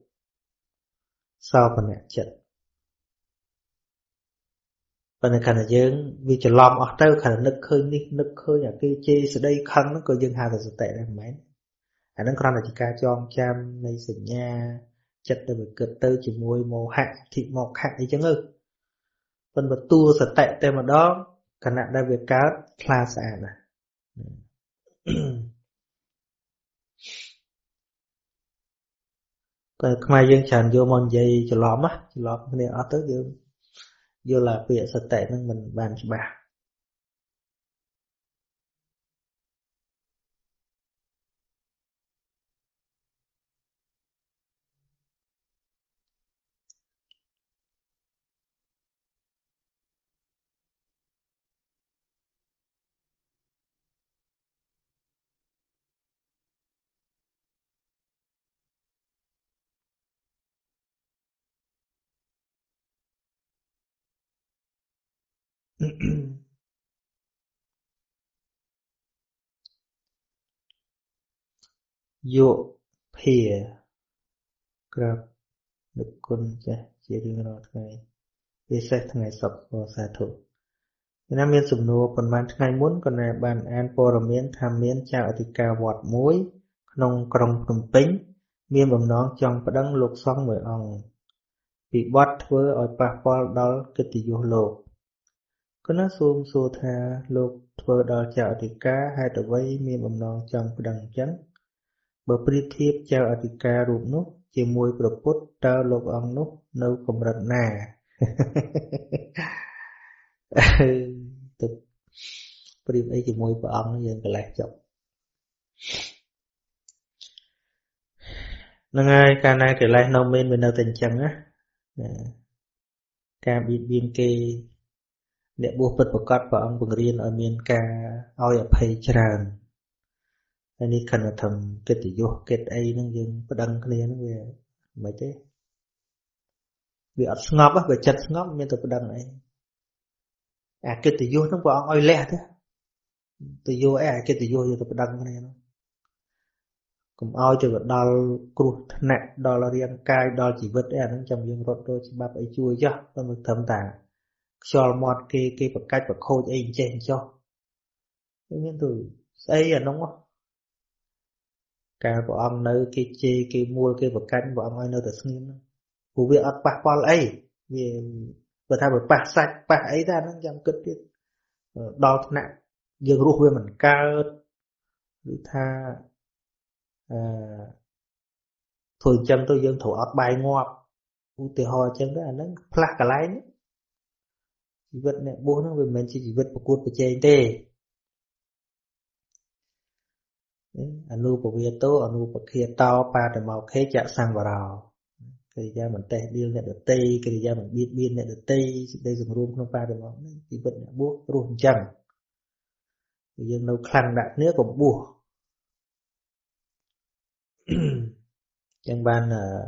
sao phần nạ chật và nên khả năng dân vì chỉ lòng ở đâu khả năng nức khơi nức khơi nhà kia chi sẽ đây khăn nó coi dân hai là sự tệ này mấy anh đang còn là chỉ ca cho chăm này sự nha chặt từ một cật tư chỉ môi màu hạ thịt mọc hạ đi chứ ngư phần vật tu sự tệ tên mà đó khả năng đang việc cá là sạch này còn mai dân chẳng vô mòn dây chỉ lòng á chỉ lòng nên ở tới dương vô là việc sạch tệ nên mình bàn cho bà. Dụ phìa Grab Được quân chả Chia đường rồi ngày Vì sách thằng ngày sọc Vô xa thủ Vì nam miên sụp nô Còn bàn thằng ngày muốn Còn này bàn an Bồ rộng miễn tham miễn Chào thì cao vọt muối Nông còng cầm tính Miên bầm nón Trong và đăng lục xong Mười ông Bị bọt với Ở bà bò đó Cái tỷ dụ lục Có nó xuống xô tha lục Thơ đo chào thì ca Hai tờ vây miên bầm nón Trong và đăng chắn Bởi bí thiếp chào ở tình ca rụp nút Chỉ mùi bởi bút trao lục ông nút Nâu không rạch nà Bởi điểm ấy chỉ mùi bởi ông Nhưng cái lạc chọc Nâng ai ca này cái lạc nông bên Bên nâu tình chẳng á Ca biết biên kê Để bố bất bật cót Bởi ông bằng riêng ở miền ca Ôi ở phê tràn Anh đi khẩn là thầm kết vô kết ấy nâng dừng bất đăng cái này nó về mấy thế vì ở ngọc á về chặt ngọc nên tôi bất đăng này à kết vô nó còn oi lẹ thế tôi vô ấy à kết vô thì tôi bất đăng cái này nó cùng oi cho vật đo cột nẹt đo là riêng cai đo chỉ vật ấy nó trong dương rốt đôi chỉ bắp ấy chui cho tôi mới thầm tàng cho mọt cái cái vật cách vật khô cho anh chèn cho nên từ ấy là đúng không Cả bọn ông nơi cái chê, cái mua, cái vật cánh bọn ông ấy nơi thật xuyên Vụ việc ớt bạc bò lấy Vì vật thay vật bạc sạch, bạc ấy ra nó chẳng kết tiếp Đo thật nặng Dương rút về mình cao Vì tha Thôi châm tôi dương thủ ớt bài ngọt Ú tì hò châm đó là nó Plak cả lái nữa Chỉ vật này bố nó về mình chỉ vật bạc cút bạc chê anh tê Anh lưu bộ viên tố, anh lưu bộ kia to, ba trầm màu khế chạm sang vào rào Cái ra mình tê, điêu nè được tê, cái ra mình biết biên nè được tê Đây dùng rùm không ba trầm màu, thì vật nè buộc rùm chầm Cái dân nâu khăn đạn nước cũng buộc Chẳng bàn là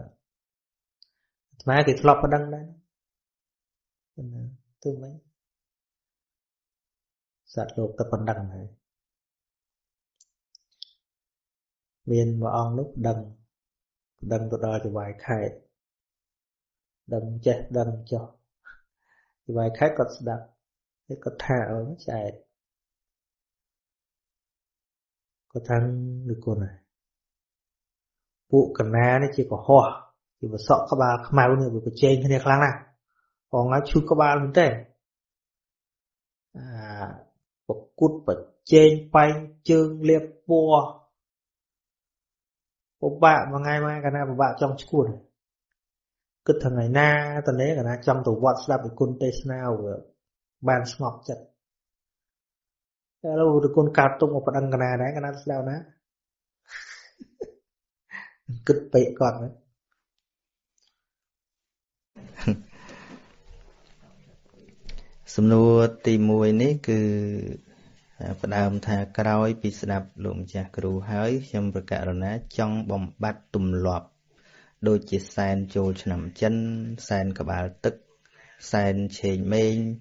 Má cái flop nó đăng đấy Tương mấy Sạt lột tập còn đăng này Viên và ông lúc đâm Đâm tôi đo cho vài khai Đâm chết đâm cho Vài khai có đập Thế có thả ở nó chạy Có thắng được cô này Vụ cầm ná nó chỉ có hoa Chỉ có sợ các bà khám ai bố người Vì có chênh thế này khá năng Còn nó chút các bà luôn tên À Bậc cút bậc trên banh chương liệp bùa. Bậc bạn mà ngày mai cả na bậc bạn trong cuốn. Cứ thằng này na tuần đấy cả na trong tổ WhatsApp của con Tesla của ban smart chặt. Hello được con cạp tung một phần đăng cả na đấy cả na sao ná. Cứ bậy còn đấy. Sầm nô tì mùi này cứ phần âm thà cày bị sập lụm chà cừu hái trong bậc cả na trong bầm bát tùm lọp. Đôi chiếc sàn trôi nằm chân, sàn cả bà tức, sàn chê mênh,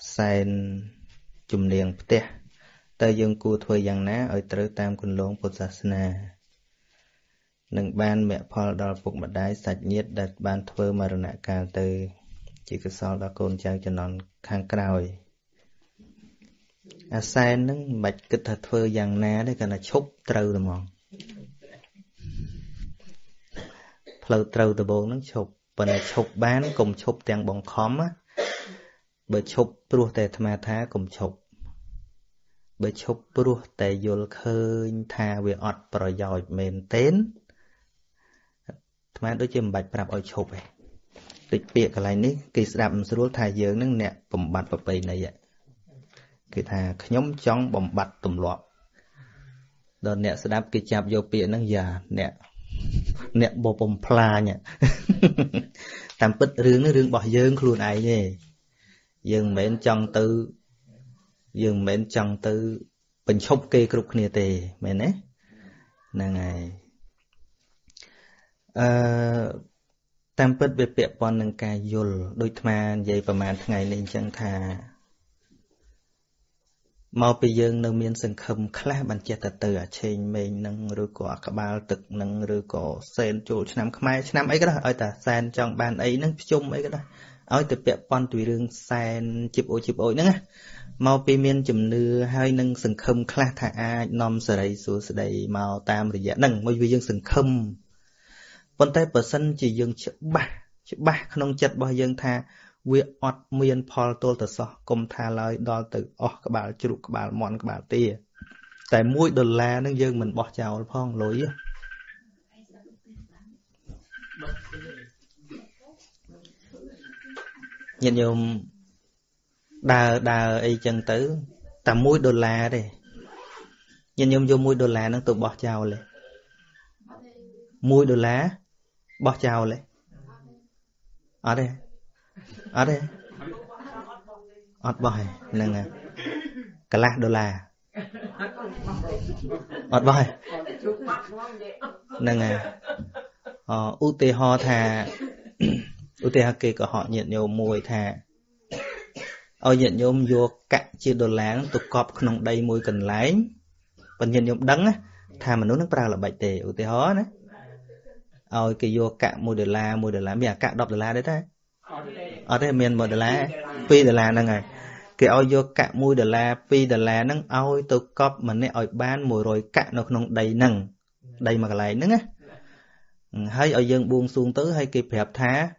sàn chùm liền tê. Ta dương cua thuê giang ná ở trở tam quân lông Phật Sát Na. Nâng ban mẹ Paul đo phục mặt đáy sạch nhiệt đặt ban thuê mà rừng nạ cao tư. Chỉ có sau đó con trang cho nón kháng cào. À sàn nâng bạch kịch thật thuê giang ná đấy cả là chúc trâu rồi mòn. Lâu trâu từ bồn nó chụp và là chụp bán cùng chụp tiền bóng khóm á, bởi chụp ruột tệ tham thá cùng chụp, bởi chụp ruột tệ dồi khơi tha về ọt bờ dòi mềm tén, tham đôi chim bạch bạc ở chụp này, tịch bịa cái này ní kỳ đạm ruột tha dường nương nẹt bầm bạt bập bì này vậy, kỳ tha nhóm chóng bầm bạt tùm loạn, đợt nẹt đạm kỳ chạp vô bịa nương già nẹt. Nè bộ bông pla nhỉ. Tạm bích rương nó rương bỏ dương luôn ấy nhỉ. Dương mến trong tư Dương mến trong tư bình chốc kê cực nè tề mến ấy. Nâng này tạm bích bếp bẹp bọn nâng ca dùl đôi thma dây bà màn tháng ngày lên chân thà. Màu bì dương nâng miên sân khâm khá bàn chè tờ tờ ở trên mình nâng rưu có cả bao tực nâng rưu có sên chủ cho nằm khmai cho nằm ấy cái đó. Ôi ta sên trong bàn ấy nâng chung ấy cái đó. Ôi ta bẹp bọn tùy rương sên chịp ôi chịp ôi nâng á. Màu bì miên chùm nư hai nâng sân khâm khá thả ai nôm sở đầy xuống sở đầy màu tam rồi dạ nâng môi bì dương sân khâm. Bọn tay bờ sân chỉ dương chữ ba chữ ba khá nông chật bò dương tha. Vì ọt miền Paul tôl tờ sọ, công tha lời đo từ ọt các bà chú rụt các bà mọn các bà tìa. Tại mũi đồn la nâng dương mình bỏ chào nó phong lối. Nhìn nhôm, đà đà y chân tử, tại mũi đồn la đây. Nhìn nhôm vô mũi đồn la nâng tụi bỏ chào lệ. Mũi đồn la, bỏ chào lệ. Ở đây. Ở đây ọt bòi nâng à cả lạc đô la ọt bòi nâng à ưu tê ho thà ưu tê ho kê của họ nhận nhiều mùi thà ôi nhận nhiều vô cạnh chia đô la tụt cọp nồng đầy mùi cần lái còn nhận nhiều đắng á thà mà nó nâng vào là bạch tề ưu tê ho đấy ôi kì vô cạnh mùi đô la mùi đô la mẹ cạnh đọc đô la đấy ta. Ở đây mình một đô la phi đô la nâng à cái ôi vô cả mùi đô la phi đô la nâng ôi tôi cóp mình này ôi bán mùi rồi cả nó không đầy nâng đầy mà cái này nâng á hay ôi dân buông xuống tới hay kịp hẹp thá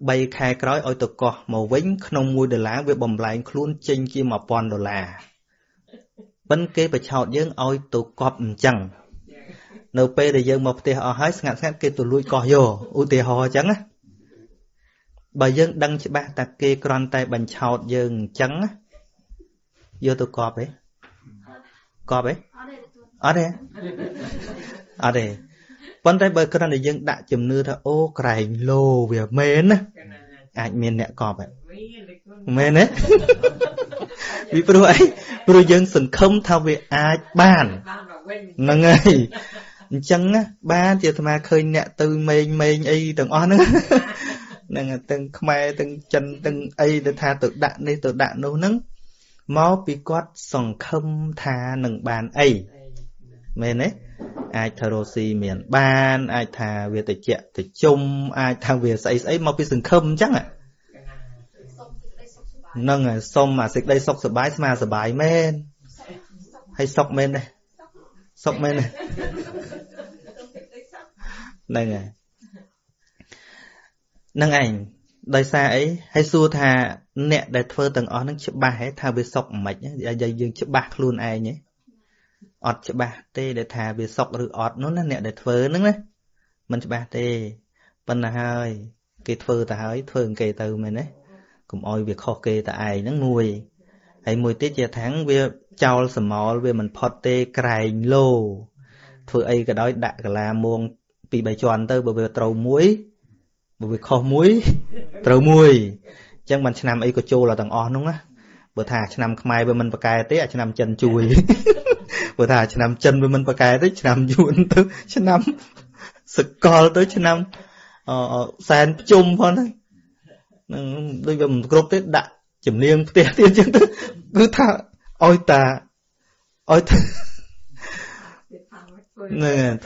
bay khai cái ôi tôi cóp màu vĩnh không mùi đô la với bầm lại luôn chênh kia mà bọn đô la vấn kế bà chọt dân ôi tôi cóp chẳng nâu bê để dân một tìa ở hết ngạc sát kia tôi lui cò vô ưu tìa hò chẳng á. Bà dân đăng chứ ba ta kê con tay bánh chọt dân chẳng á. Vô tôi cọp ấy. Cọp ấy. Ở đây. Ở đây. Bọn tay bởi con này dân đã chùm nưa ra ô cảnh lô về mến á. Anh mến nẹ cọp ấy. Mến ấy. Vì bà ấy. Bà dân sừng không thao về ai bàn. Nâng ơi. Chẳng á. Ba thì mà khơi nẹ tư mênh mênh y tầng on á. Nâng từng khmai từng chân từng ấy để tha tự đạn đây tự đạn nấu nấng máu bị quát sòng khâm tha nâng bàn ấy mền đấy ai thà rô si miền ban ai thà về tự chẹt tự chung ai thà về sấy sấy máu bị sừng khâm chắc ạ nâng à xong mà xịt đây sọc sờ bái mà sờ bái men hay sọc men đây sọc men này nâng à. Nâng ảnh Đại sa ấy hay xua thà nẹt để thưa từng ở những chiếc ba ấy thà bị sọc mệt nhé, giờ dừng chiếc ba luôn ai nhé, ọt chiếc ba tê để thà bị sọc rồi ọt nó nẹt để thưa nữa đấy, mình chiếc ba tê, bên là hơi cái thưa ta hơi thưa cái từ mình đấy, cũng ôi việc khó kê ta ai nó nuôi, hay mùi tết giờ tháng về trao sầm mò về mình phật tê cài lô, thưa ấy cái đói đã là muôn bị bài tròn tới bởi vì trầu muối. Bởi vì khó muối, trâu muối. Chẳng bằng năm ấy có chô là tầng on đúng không á. Bởi thà năm mai bởi mình bà cài tới, năm chân chùi. Bởi thà năm chân bởi mình bà cài tới, năm dùn tới, năm sực co tới, năm sàn chùm thôi. Đôi vì mình gốc tới đạ, chìm liêng, tía tía chân tới. Cứ thà, ôi ta, ôi ta.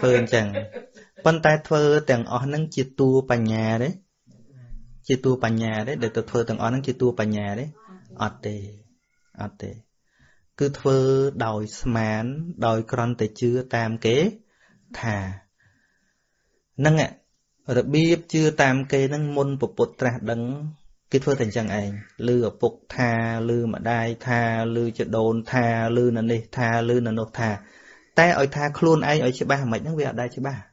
Thôi chẳng. Vân tay thơ tàng ổn nâng chi tu bà nhà đấy. Chi tu bà nhà đấy. Để thơ tàng ổn nâng chi tu bà nhà đấy. Ất tê. Ất tê. Cứ thơ đòi sman, đòi con tê chưa tam kế. Thà. Nâng ạ. Rồi biếp chưa tam kế nâng môn bộ bột ra đấng. Cái thơ thành chẳng ảnh. Lư ở phục tha, lư mà đai tha, lư chợ đồn tha, lư nà nê tha, lư nà nô tha. Ta ỏi tha khôn ai ỏi chợ ba mạch nâng về ở đây chợ ba.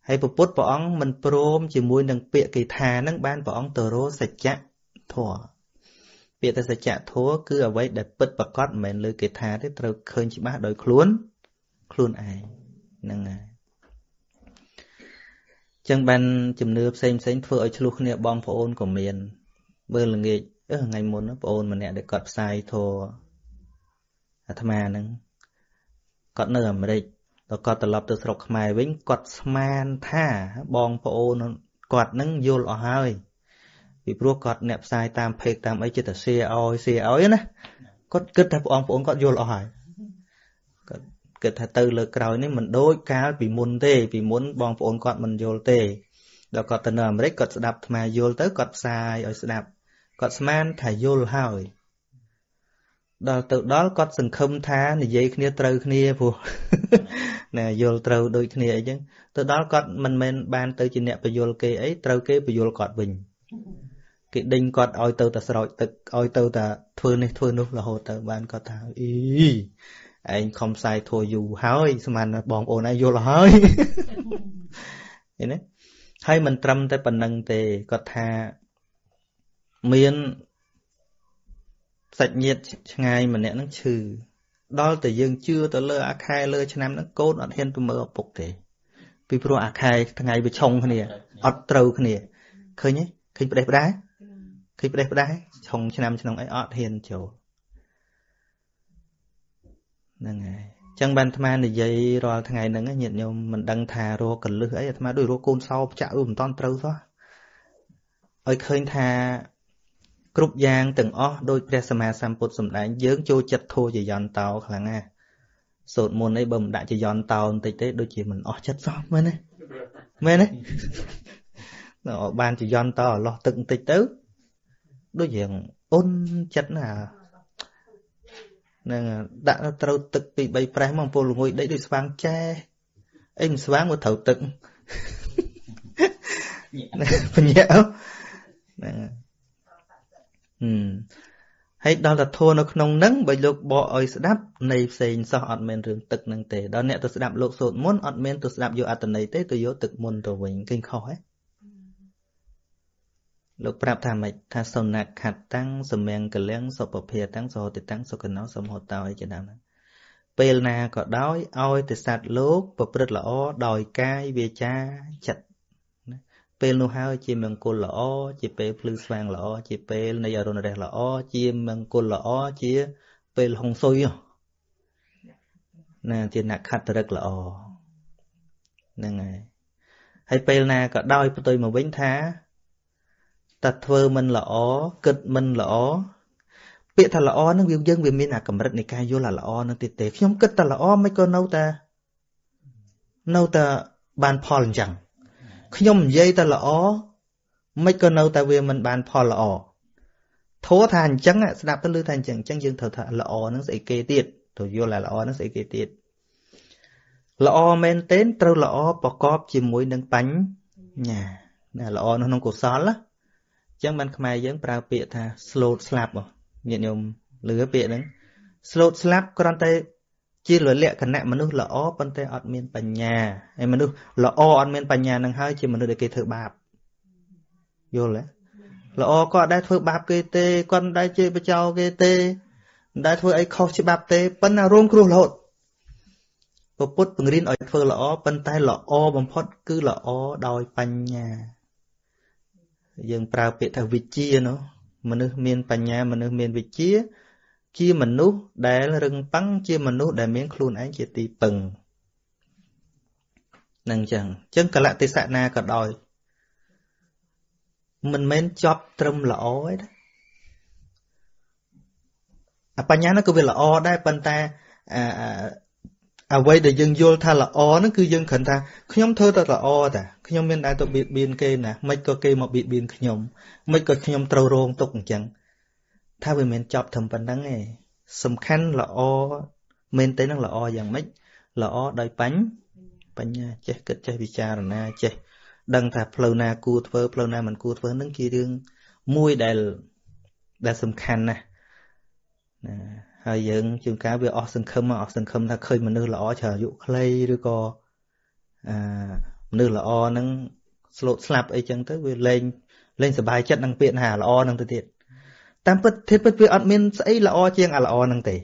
Hãy bố bốt bỏ ông mình bồm chỉ mùi nâng bịa kỳ thà nâng ban bỏ ông tờ rô sạch chạc thua. Bịa ta sạch chạc thua cứ ở vậy đặt bớt bạc gót mẹn lưu kỳ thà thế trâu khơn chỉ bác đôi khuôn. Khuôn ai. Nâng ai. Chẳng ban chùm nướp xem xem thua ở chlưu khné bóng phổ ôn của miền. Bơ là nghịch. Ơ ngày môn nó phổ ôn mà nẹ để cọt sai thua. À thầm à nâng. Cọt nửa mà địch. Rồi có tập từ sọc mài vĩnh quạt man tha bong phô nó quạt nâng vô lọ hơi vì bố quạt nẹp sai tam phê tam ấy chỉ tập xe oi xe oi nè có kết thúc ông phô có vô lọ hơi kết thúc từ lời còi nên mình đối cá vì muốn tê vì muốn bong phô quạt mình vô tê rồi có tập nằm đấy quạt đạp mà vô tới quạt sai ở đạp quạt man thả vô lọ hơi đó từ đó quạt sừng không tha thì dây kia trâu kia phù nè vô trâu đôi kia ấy chứ từ đó cọt mình men ban từ chỉ nẹp vào vô kê ấy trâu kê vào vô cọt bình cái đinh cọt oi từ ta sỏi từ oi từ ta thưa này thưa nút là hồ từ ban cọt thà ý anh không sai thua dù hói mà bọn ồn ai vô là hói thế đấy hay mình trâm tới phần năng tề cọt thà miên sạch nhiệt ngày mà nè nó trừ đó từ dương chưa tới lơ a khai lơ cho năm nó cốt ở thiên tôi mở phục để vì pro a khai ngày bị chồng cái này ọt trâu cái này khơi nhé khơi đẹp đá khơi đẹp đá chồng cho năm cho năm ấy ọt thiên chiều nâng ngày chẳng ban tham ăn thì dây rồi thằng ngày nâng cái nhiệt nhiều mình đăng thà rồi cần lưỡi ấy tham ăn đuổi rồi côn sau chảo ủm ton trâu thôi ơi khơi thà Cục giang từng ó đôi presama samput sầm đá dướng chua chật thô chỉ giòn tàu khả năng sột môn ấy bầm đã chỉ giòn tàu tịch đấy đôi chỉ mình ó chật xong mới đấy mới đấy nó ban chỉ giòn tàu lo từng tịch tứ đôi chỉ ôn chật là nên đã trâu tịch bị bay pres mong pol ngồi đấy đôi sáng che anh sáng một thầu tịch mình nhẽo Ừm. Hay đó là thô nó không nâng bởi lúc bỏ ơi sẽ đáp này xên sao ọt mên rừng tực nâng tế. Đó nè tôi sẽ đạp lúc sốt muốn ọt mên tôi sẽ đạp vô ạ tần này tế tôi vô tực môn rồi vĩnh kinh khó ấy. Lúc bạp thả mạch thả sầu nạc hạt tăng sầu mẹng cờ lén sầu bọc hề tăng sầu tịch tăng sầu cờ nó sầu hột tàu ấy chứ nào. Pêl nà có đói oi tịch sạch lúc bọc rứt lõ đòi cai về cha chạch. Pêl nô hao chìa mừng cô lõ, chìa pêl phlư xoang lõ, chìa pêl nây arun rè lõ, chìa mừng cô lõ, chìa pêl hông xôi. Nên chìa nạc khát rực lõ. Nên này. Hay pêl nà có đôi bà tôi mà bánh thá. Tạch vơ mình lõ, kịch mình lõ. Bị thà lõ nâng viêu dân vì mình nà cầm rực này ca vô là lõ nâng tì tế. Khi không kịch ta lõ mấy con nâu ta. Nâu ta bàn phò lần chẳng. Khuyên dây ta lõ mấy con nâu ta về mình bàn phò lõ thố thành chẳng ạ, đạp ta lưu thành chẳng chẳng dương thờ thả lõ nó sẽ kê tiệt thổ vô là lõ nó sẽ kê tiệt lõ men tên trâu lõ bỏ cóp chỉ mũi nâng bánh nhà nè lõ nó không có xóa lắm Chẳng bằng khmai dưỡng bảo bịa thà slot slap bỏ. Nhận nhôm lứa bịa đấy. Slot slap còn tay chỉ lưỡi lẹ cẩn nẹ mà nước là ó còn tay ọt miên bành nhà. Em mà nước là ó ọt miên bành nhà năng hơi chỉ mà nước để kê thử bạp. Vô lẽ là ó có đại thử bạp kê tê con đại chơi với cháu kê tê đại thử ấy khó chơi bạp tê vẫn là rôm kêu lột. Cô put bằng rin ở thử là ó vẫn tay là ó bằng phốt cứ là ó đòi bành nhà. Dân bảo vệ thằng vị trí nó mình nước miền Bà Nha mình nước miền vị trí kia mình nước để rừng bắn kia mình nước để miếng khuôn ánh chỉ tì bừng nâng chẳng chân cả lại tì sạ na cả đòi mình mến chóp trâm là ó ấy đó à, Bà Nha nó cứ bị là ó đấy bên ta à, à, à vậy để dân vô tha là ó nó cứ dân khẩn tha khi nhóm thơ ta là ó ta khi nhóm bên đại tụ biệt biên kê nè mấy cơ kê mà biệt biên khi nhóm mấy cơ khi nhóm trâu rôn tục chẳng tha về mình chọc thầm vấn đắng này sầm khăn là ó mình tới năng là ó dạng mấy là ó đòi bánh bánh nha che kết che bị cha rồi na che đằng thà phơi na cua phơi phơi na mình cua phơi nướng kia đương muôi đại đại sầm khăn nè dân chúng cá về ở sân khâm ở sân khâm ta khơi mà nư là ở chờ dụ clay rồi co à nư là o nâng slot slap ấy chẳng tới về lên lên sờ bài chất năng biện hà là o nâng từ thiệt tam bất thiết bất việc admin ấy là o chiang à là o nâng tỷ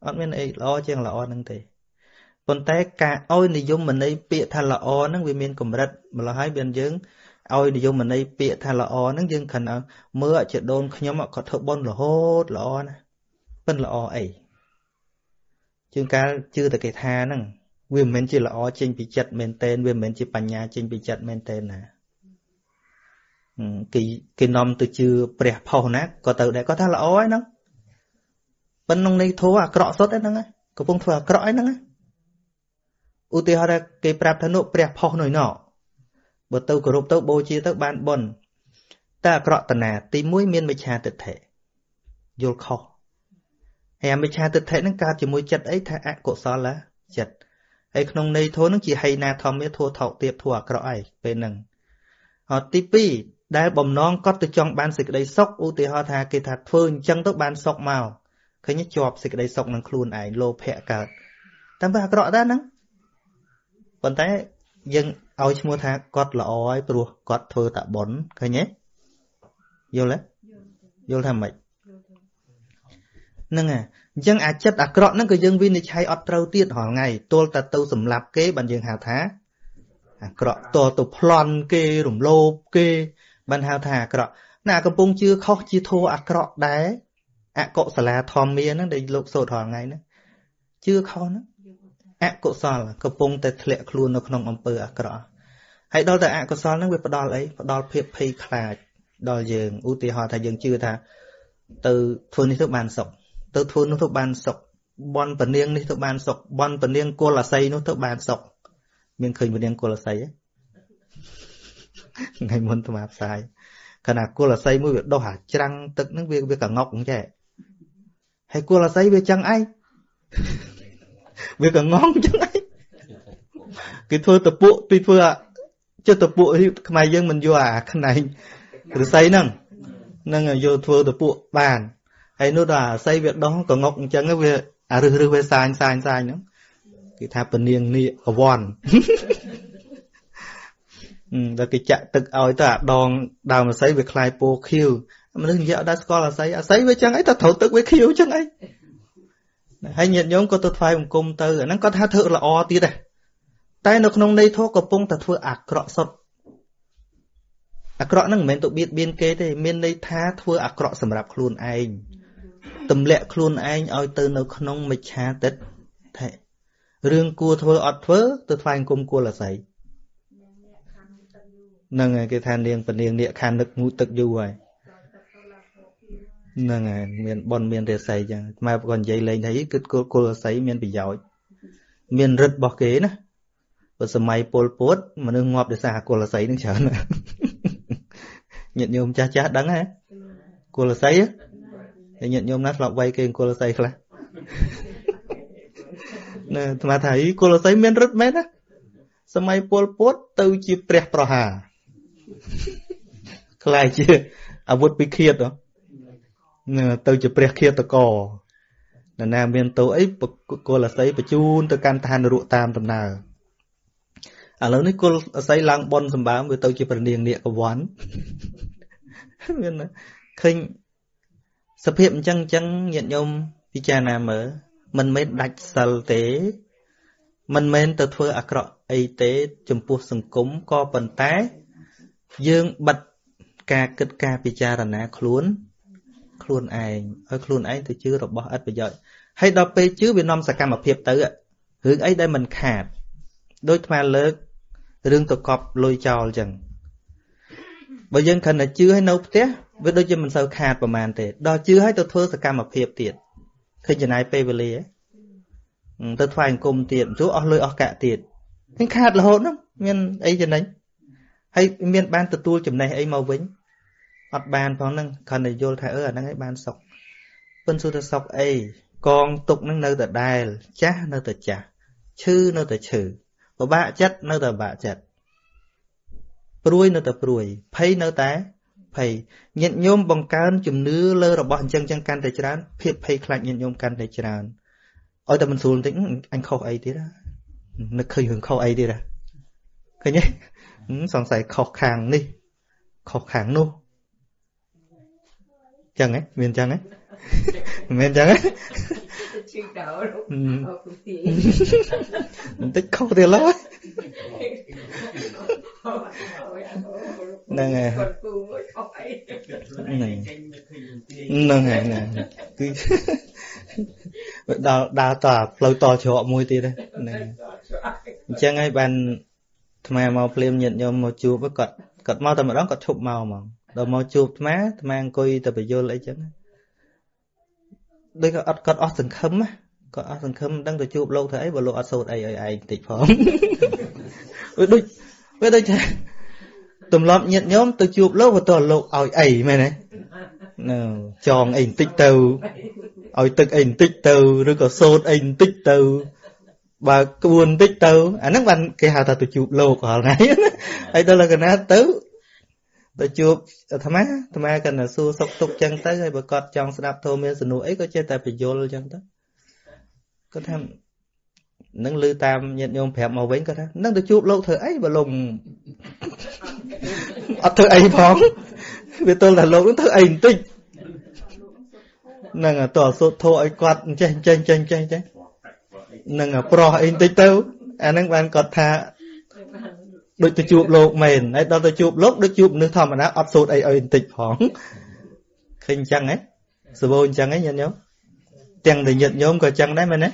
admin ấy là o chiang là o nâng tỷ còn té cả ôi này dùng mình ấy biện thà là o nâng về miền cẩm đất mà là hai bên dưỡng ôi này dùng mình ấy biện thà là o nâng dương khẩn mưa ở chợ đôn nhóm họ có thợ bon là hốt là o này là o ấy chúng ta chưa tới cái tha năng quyền mình chỉ là o trên bị chặt mình tên quyền mình chỉ bàn nhà trên bị chặt mình tên nè cái cái nom từ chưa bẻ phao nát có từ để có tha là o ấy nó bên nông này thua à cọ sốt đấy năng á có bông thua cọ ấy năng á ưu tiên họ là cái bẹp thằng nụ bẻ phao nổi nọ bữa tàu cột tàu bôi chia tàu ban bồn ta cọ tần nè tí mũi miên bị cha tịch thể vô khó em bị cha tự thể nó cao chỉ môi chật ấy thay ác cổ xóa lá chật ấy không này thôi nó chỉ hay na thom ấy thua thọ tiệp thua cọ ấy bên nằng họ tivi đã bầm non có từ trong ban sực đầy sốc u tì họ thà kê thà phương chân tốc ban sọc màu khi nhớ chọp sực đầy sọc nằng khuôn ấy lô phe cả tam ba cọ ra nắng còn thế dân ao chỉ mua thà cọt là ói pro cọt thưa tạ bón khi nhé vô lẽ vô làm mày năng à, dân à chất à cọ năng cái dân viên này chạy ở trâu tiệt hỏi ngày tôi ta tâu sầm lạp kế bàn dân hào thá, cọ to tụ plon kê rủng lô kê bàn hào thá cọ, nà cầm bông chưa khóc chi thô à cọ đá, à cọ xả lá thòm mía nó để lục sột hỏi ngày nữa, chưa khó nữa, à cọ xả cầm bông ta lệ luôn nó không âm bờ à cọ, hãy đo tại à cọ xả nó về đo lấy đo phê phê khà đo dân ưu tiên hỏi thà dân chưa thà từ phương đi thức bàn sọc tôi thua nó thuộc bàn sọc bon phần niêng đi thuộc bàn sọc bon phần niêng cô là say nó thuộc bàn sọc miền khơi phần niêng cô là say ấy ngày muốn tôi mập sai cả là cô là say mới việc đau hả trăng tức nước việc việc cả ngọc cũng trẻ hay cô là say việc trăng ai việc cả ngón trăng ai cái thua tập bộ tuy thua chưa tập bộ thì mày dân mình vô à cái này cứ say năng năng là vô thua tập bộ bàn hay nó đã xây việc đó còn ngọc chẳng cái việc à rư rư về sai sai sai nữa cái tháp bình niên nị ở vòn và cái chạ tực ỏi ta đòn đào mà xây việc khai po khiêu mà nó dạo đã có là xây à xây với chẳng ấy ta thấu tức với khiêu chẳng ấy hay nhận nhóm có tôi phai một công tư nó có tha thự là o tí đây tay nó không đây thôi có pung ta thua ạc cọ sọt ạc cọ nó mình tụi biết biên kế thì mình đây tha thua ạc cọ sầm rạp luôn anh tầm lệ khuôn anh oi từ nó không mịch cha tết thế riêng cua thưa ọt thưa từ phanh cùng cua là sấy nâng ngày cái than riêng phần riêng địa khan lực ngũ tực du rồi nâng ngày miền bon miền để sấy chẳng mà còn dây lên thấy cứ cua cua là sấy miền bị giỏi miền rứt bỏ kế nè bữa sớm mai pol pot mà nương ngọt để xả cua là sấy nương chở nữa nhận nhôm cha cha đắng hả cua là sấy á nhận nhôm nát lọc vay kênh cô là say là mà thấy cô là say miên rất mến á, sao mai Pol Pot từ chi preh proha, Khai chứ à vụt bị khiết đó tôi chỉ bẹt khiết tôi cò là nam miền tôi ấy cô là xây phải chun tôi can than rượu tam tầm nào à lâu nay cô xây lang bon tầm bám với tôi chỉ phần điền địa của ván miền khinh sập hiệp chăng chăng nhận nhôm đi cha nam ở mình mới đặt sờ tế mình mới tự thưa ác rọ y tế chấm buộc sừng cúng co bẩn té dương bật ca kết ca bị cha là na khốn khốn ai ở khốn ai từ chưa rồi bỏ ít bây giờ hay đọc pe chứ bị non sạc cam ở hiệp tử ạ hướng ấy đây mình khạt đôi mà lớn riêng tụ cọp lôi tròn chẳng bây giờ cần là chưa hay nấu té với đôi chân mình sao khạt và màn thế đó chưa hay tôi thưa sạc cam ở hiệp tiệt khi giờ này pe về lề tôi phải cùng tiền chú ở lôi ở cả tiền nhưng khạt là hỗn lắm nên ấy giờ này hay miền ban từ tu chấm này ấy màu vĩnh ở bàn phong nâng khẩn để vô thái ở nâng ấy bàn sọc phân su ta sọc ấy con tục nâng nơi từ đài chá nơi từ chả chư nơi từ chử và bạ chất nơi từ bạ chất ruồi nơi từ ruồi phây nơi té phây nhận nhôm bằng can chùm nứa lơ rồi bọn chân chân can để chán phê phây khạnh nhận nhôm can để chán ôi ta mình xuống tính anh khâu ấy thế đó nó khơi hưởng khâu ấy đi ra cái nhé sòng sài khọc hàng đi khọc hàng luôn chẳng ấy miền chẳng ấy miền chẳng ấy tích khóc thì lắm nâng này nâng này nè đào đào tỏa lâu to cho họ môi tí đây nè chẳng ấy bàn thằng màu phim nhận nhau màu chua với cọt cọt màu tầm ở đó cọt chụp màu mà đầu màu chụp má mang coi tập vô lấy chứ đây có ọt cọt ọt sừng khấm á cọt ọt sừng khấm đang tập chụp lâu thế và lộ ọt sột ai ai ai tịch phóng với đôi với đôi cha tụm lọm nhận nhóm tập chụp lâu và toàn lộ ỏi ẩy mày này tròn ảnh tích tàu ỏi tực ảnh tích tàu rồi có sột ảnh tích tàu bà buồn tích tàu à nó bằng cái hà ta tập chụp lâu của họ này ấy đó là cái nát tớ tôi chụp tham á tham á cần là xu sọc tục chân tới hay bà cọt trong sạp thô miên sườn núi có chơi tại phải vô chân tới có tham nâng lư tam nhận nhôm phèm màu vén có tham nâng tôi chụp lâu thời ấy bà lùng ở thời ấy phóng vì tôi là lâu đến thời ấy tinh nâng à tỏ số thô ấy quạt chanh chanh chanh chanh chanh nâng à pro ấy tinh tâu à nâng bạn cọt tha đôi tôi chụp lột mền đấy, đó tôi chụp lốt, tôi chụp nước thầm mà nó ọt sụt ấy ơi tịch phỏng khinh chăng ấy, sờ bồn chăng ấy nhận nhóm, chăng để nhận nhóm coi chăng đấy mình đấy,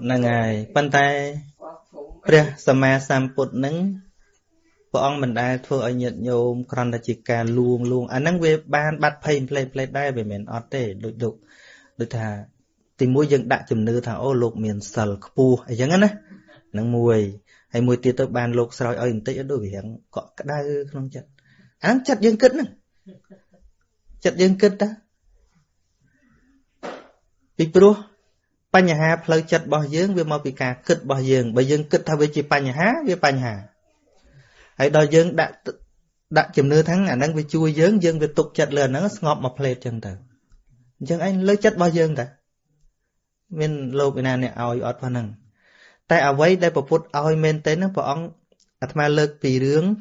là ngày ban tay, bia sama samput nứng, bọn mình đã thua ở nhận nhóm còn là chỉ cả luồng luồng, anh nắng về ban bắt play play play đây về mình ọt để đục đục, đục thà thì mỗi dân đã chùm nữ thả ô lục miền sờ khô ấy chẳng á nâng mùi hay mùi tiết tới bàn lục sỏi ở hình tích đối với hắn có cái đai không chặt án chặt dân kết nè chặt dân kết đó bị pro pan nhà hà phơi chặt bao dương về mau bị cà kết bao dương bao dương kết thao về chỉ pan nhà hà về pan nhà hà hay đòi dân đã đã chùm nữ thắng ảnh đang về chui dương dân về tục chặt lừa nó ngọt mà phê chân tờ chẳng anh lấy chặt bao dương đã mình lâu bên này ỏi ọt vào nằng, tại ở đây đại phật ỏi men tới nó phỏng, ở tham lược pì rướng,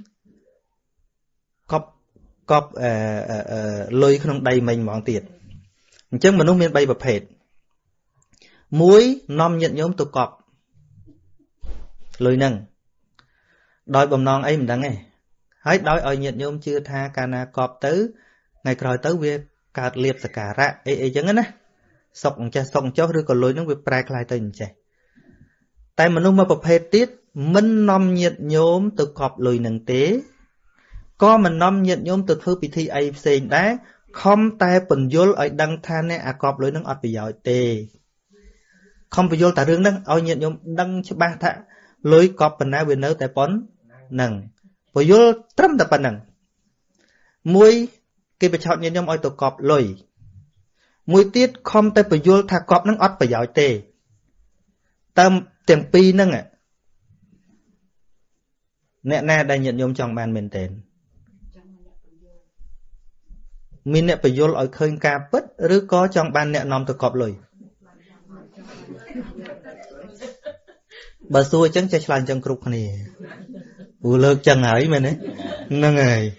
cọp cọp lôi không đầy mình mỏng tiệt, chứ mình không nên bay bập hệt, muối nom nhận nhóm tụ cọp, lôi nằng, đói bầm non ấy mình đang nghe, hết đói ỏi nhận nhóm chưa tha cana cọp tới ngày còi tới việc cạt liệp sả cả ra, ấy ấy chẳng á nè. Sọc chá sọc chó rồi còn lối nó bị prai khai tình chá. Tại mà nó mà bập hệt tiết, mình nằm nhiệt nhóm từ cọp lùi nâng tế. Có mình nằm nhiệt nhóm từ thư bị thi ai xên đá, không ta bình dôl ở đăng tha nè à cọp lối nâng ọt bị giỏi tê. Không bị dôl ta rương nâng, ở nhiệt nhóm đăng cho ba thạ, lối cọp bình á bình nấu tại bón nâng. Bị dôl trâm tập bà nâng. Mùi, kì bà chọn nhiệt nhóm ở từ cọp lùi. Mùi tiết không tới bởi vô thả cọp nâng ọt bởi giỏi tê. Tâm tiền pi nâng ạ. Nẹ nè đã nhận nhôm trong bàn mình tên. Mình nẹ phải vô lõi khơi ca bất rứ có trong bàn nẹ nòm thực cọp lời. Bà xua chẳng chạy lành chẳng cực này. Ủa lợt chẳng ấy mình ấy. Nâng này.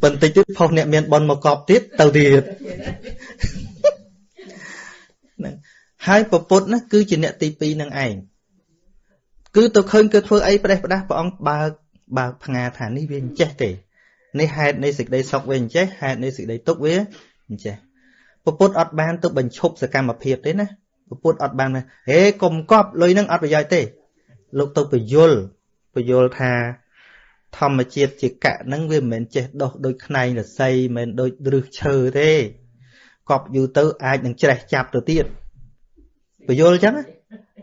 Bần tích tích phong nẹ miền bọn một cọp tiết tàu tiệt. Hai bộ bột nó cứ chỉ nẹ tí pi nâng ảnh. Cứ tôi khơi cơ thơ ấy bà đá bà đá bà ông bà bà bà ngà thả ní viên chết kì. Này hạt này dịch đây sọc với chết, hạt này dịch đây tốt với chết. Bộ bột ọt bàn tôi bần chụp sẽ cam hợp hiệp đấy ná. Bộ bột ọt bàn này, hế cồm cọp lôi nâng ọt bà dòi tê. Lúc tôi bà dôl, bà dôl thà thòm mà chết chỉ cả nâng viên mến chết đôi đôi này là xây mến đôi đôi chờ thế. Cọp dù tớ ai nâng trẻ chạp đầu tiên. Bà dôl chắc á.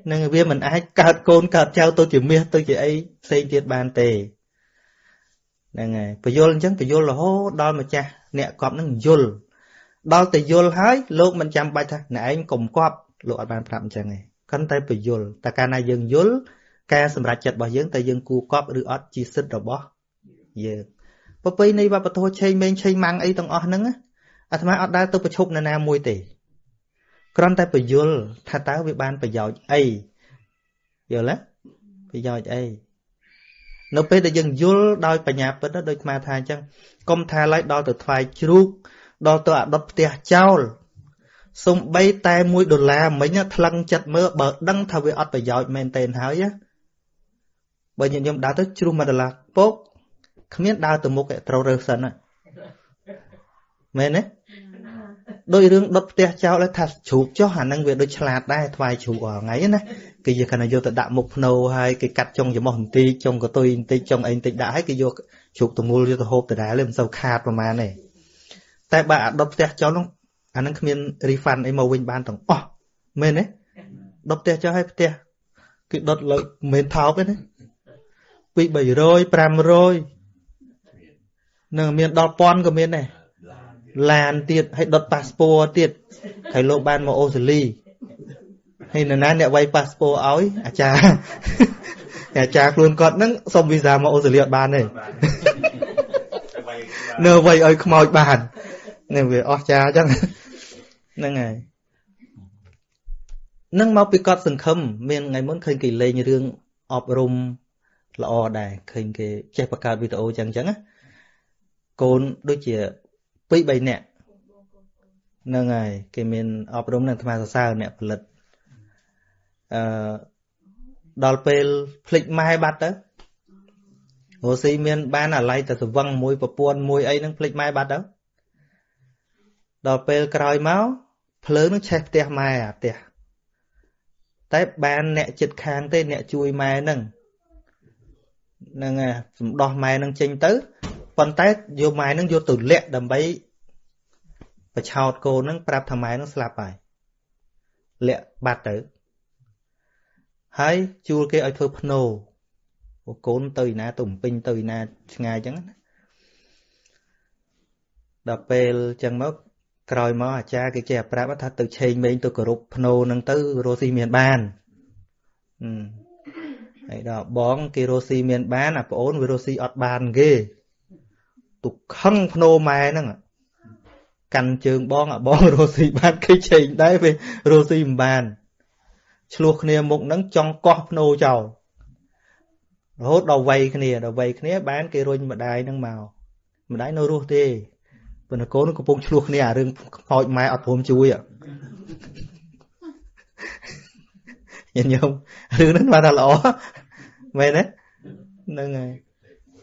Nên vì mình ai cợt côn cợt trao tôi chỉ miết tôi chỉ ấy xây tiết bàn tề. Nên này, phải vô lên chẳng phải vô là hô đôi mà cha, nẹ cọp nó vô. Đôi thì vô hết, lúc mình chăm bạch thôi, nẹ anh cùng cọp, lúc anh bàn phạm chẳng này. Khánh tay phải vô, ta ca này dừng vô, ca xâm ra chật bỏ dưỡng, ta dừng cú cọp rửa ớt chi xích rồi bỏ. Dừng. Bởi vì này bà bà thôi chơi mênh chơi mang ấy tông ớt nâng á. À thầm ớt đá tôi phải chụp nè nè mùi tỷ. Còn ta phải vô, ta táo với bạn phải dọa ấy. Vô lắm, phải dọa ấy. Nếu bây giờ dân vô đôi bà nhạc với đôi mà thai chăng. Công thai lấy đôi từ thoài chút, đôi từ đọc tia cháu. Xong bây tay mùi đồn là mấy nhá thăng chật mơ bởi đăng thao với ọt phải dọa mẹn tên hỏi á. Bởi những nhóm đá tới chút mà đồn là bốc. Không biết đau từ một cái trâu rơ sân ạ. Mẹn ấy. Đôi rương đập tia cháu lại thật chụp cho hẳn năng việc đôi chạc đây thoài chụp ở ngay này. Cái gì khả năng vô tự đạo mục nâu hay cái cắt trong giống mỏng tí, trong của tôi tí, trong anh tí đã hết cái vô chụp tụi mua vô tự hộp tự đá lên sâu khát vào mà này. Tại bà đập tia cháu nó, hẳn năng không nên refund ấy màu huynh ban tổng, ồ, mên ấy, đập tia cháu hay tia, cái đợt lợi mên tháo bên ấy. Bị bảy rồi, pram rồi, nâng miền đọc pon của miền này. Làn tiệt hay đọt passport tiệt thầy lộ ban mà ô xử lý hay là nán nẹ quay passport áo ấy à cha à cha luôn còn nâng xong visa mà ô xử lý ở bàn này nơ vậy ơi không màu bàn nên về ô cha chắc nâng này nâng mau bị cọt sừng khâm miền ngày muốn khơi kỳ lê như thương ọp rùm là o đài khơi cái chép bạc cao video chẳng chẳng á côn đôi chìa bây bây nè nâng này cái mình ọp đúng nâng tham gia sao nè phần lịch đòi phê lịch mai bắt đó hồ sĩ mình bán ở lại từ văng mùi và buôn mùi ấy nâng lịch mai bắt đó đòi phê còi máu phớ nó chẹp tè mai à tè tới bán nè chật kháng tới nè chui mai nâng nâng này đòi mai nâng chênh tứ còn tay vô máy nó vô tử lệ đầm bấy và chào cô nó bạp thằng máy nó sạp bài lệ bạt tử hãy chua cái ơi thơ phân nô côn tươi na tùm pinh tươi na ngay chẳng đập bê chẳng mất còi mó à cha cái chè bạp thật từ trên mình tôi cổ rụp phân nô nâng tư rô si miền bàn ấy đó bóng cái rô si miền bàn à bố ôn với rô si ọt bàn ghê tụt khăn nô mai nè, cành trường bong à bong rosi ban cái trình đấy về rosi bàn, chuộc nè một nắng trong cọp nô chầu, hốt đầu vây cái nè đầu vây cái nè bán cái rồi mà đai nâng màu, mà đai nô ruột đi, bữa nó cố nó có bông chuộc nè à đừng hỏi mai ọt hôm chui à, nhìn nhung, đừng nói mà là lỏ, mày đấy, nâng này.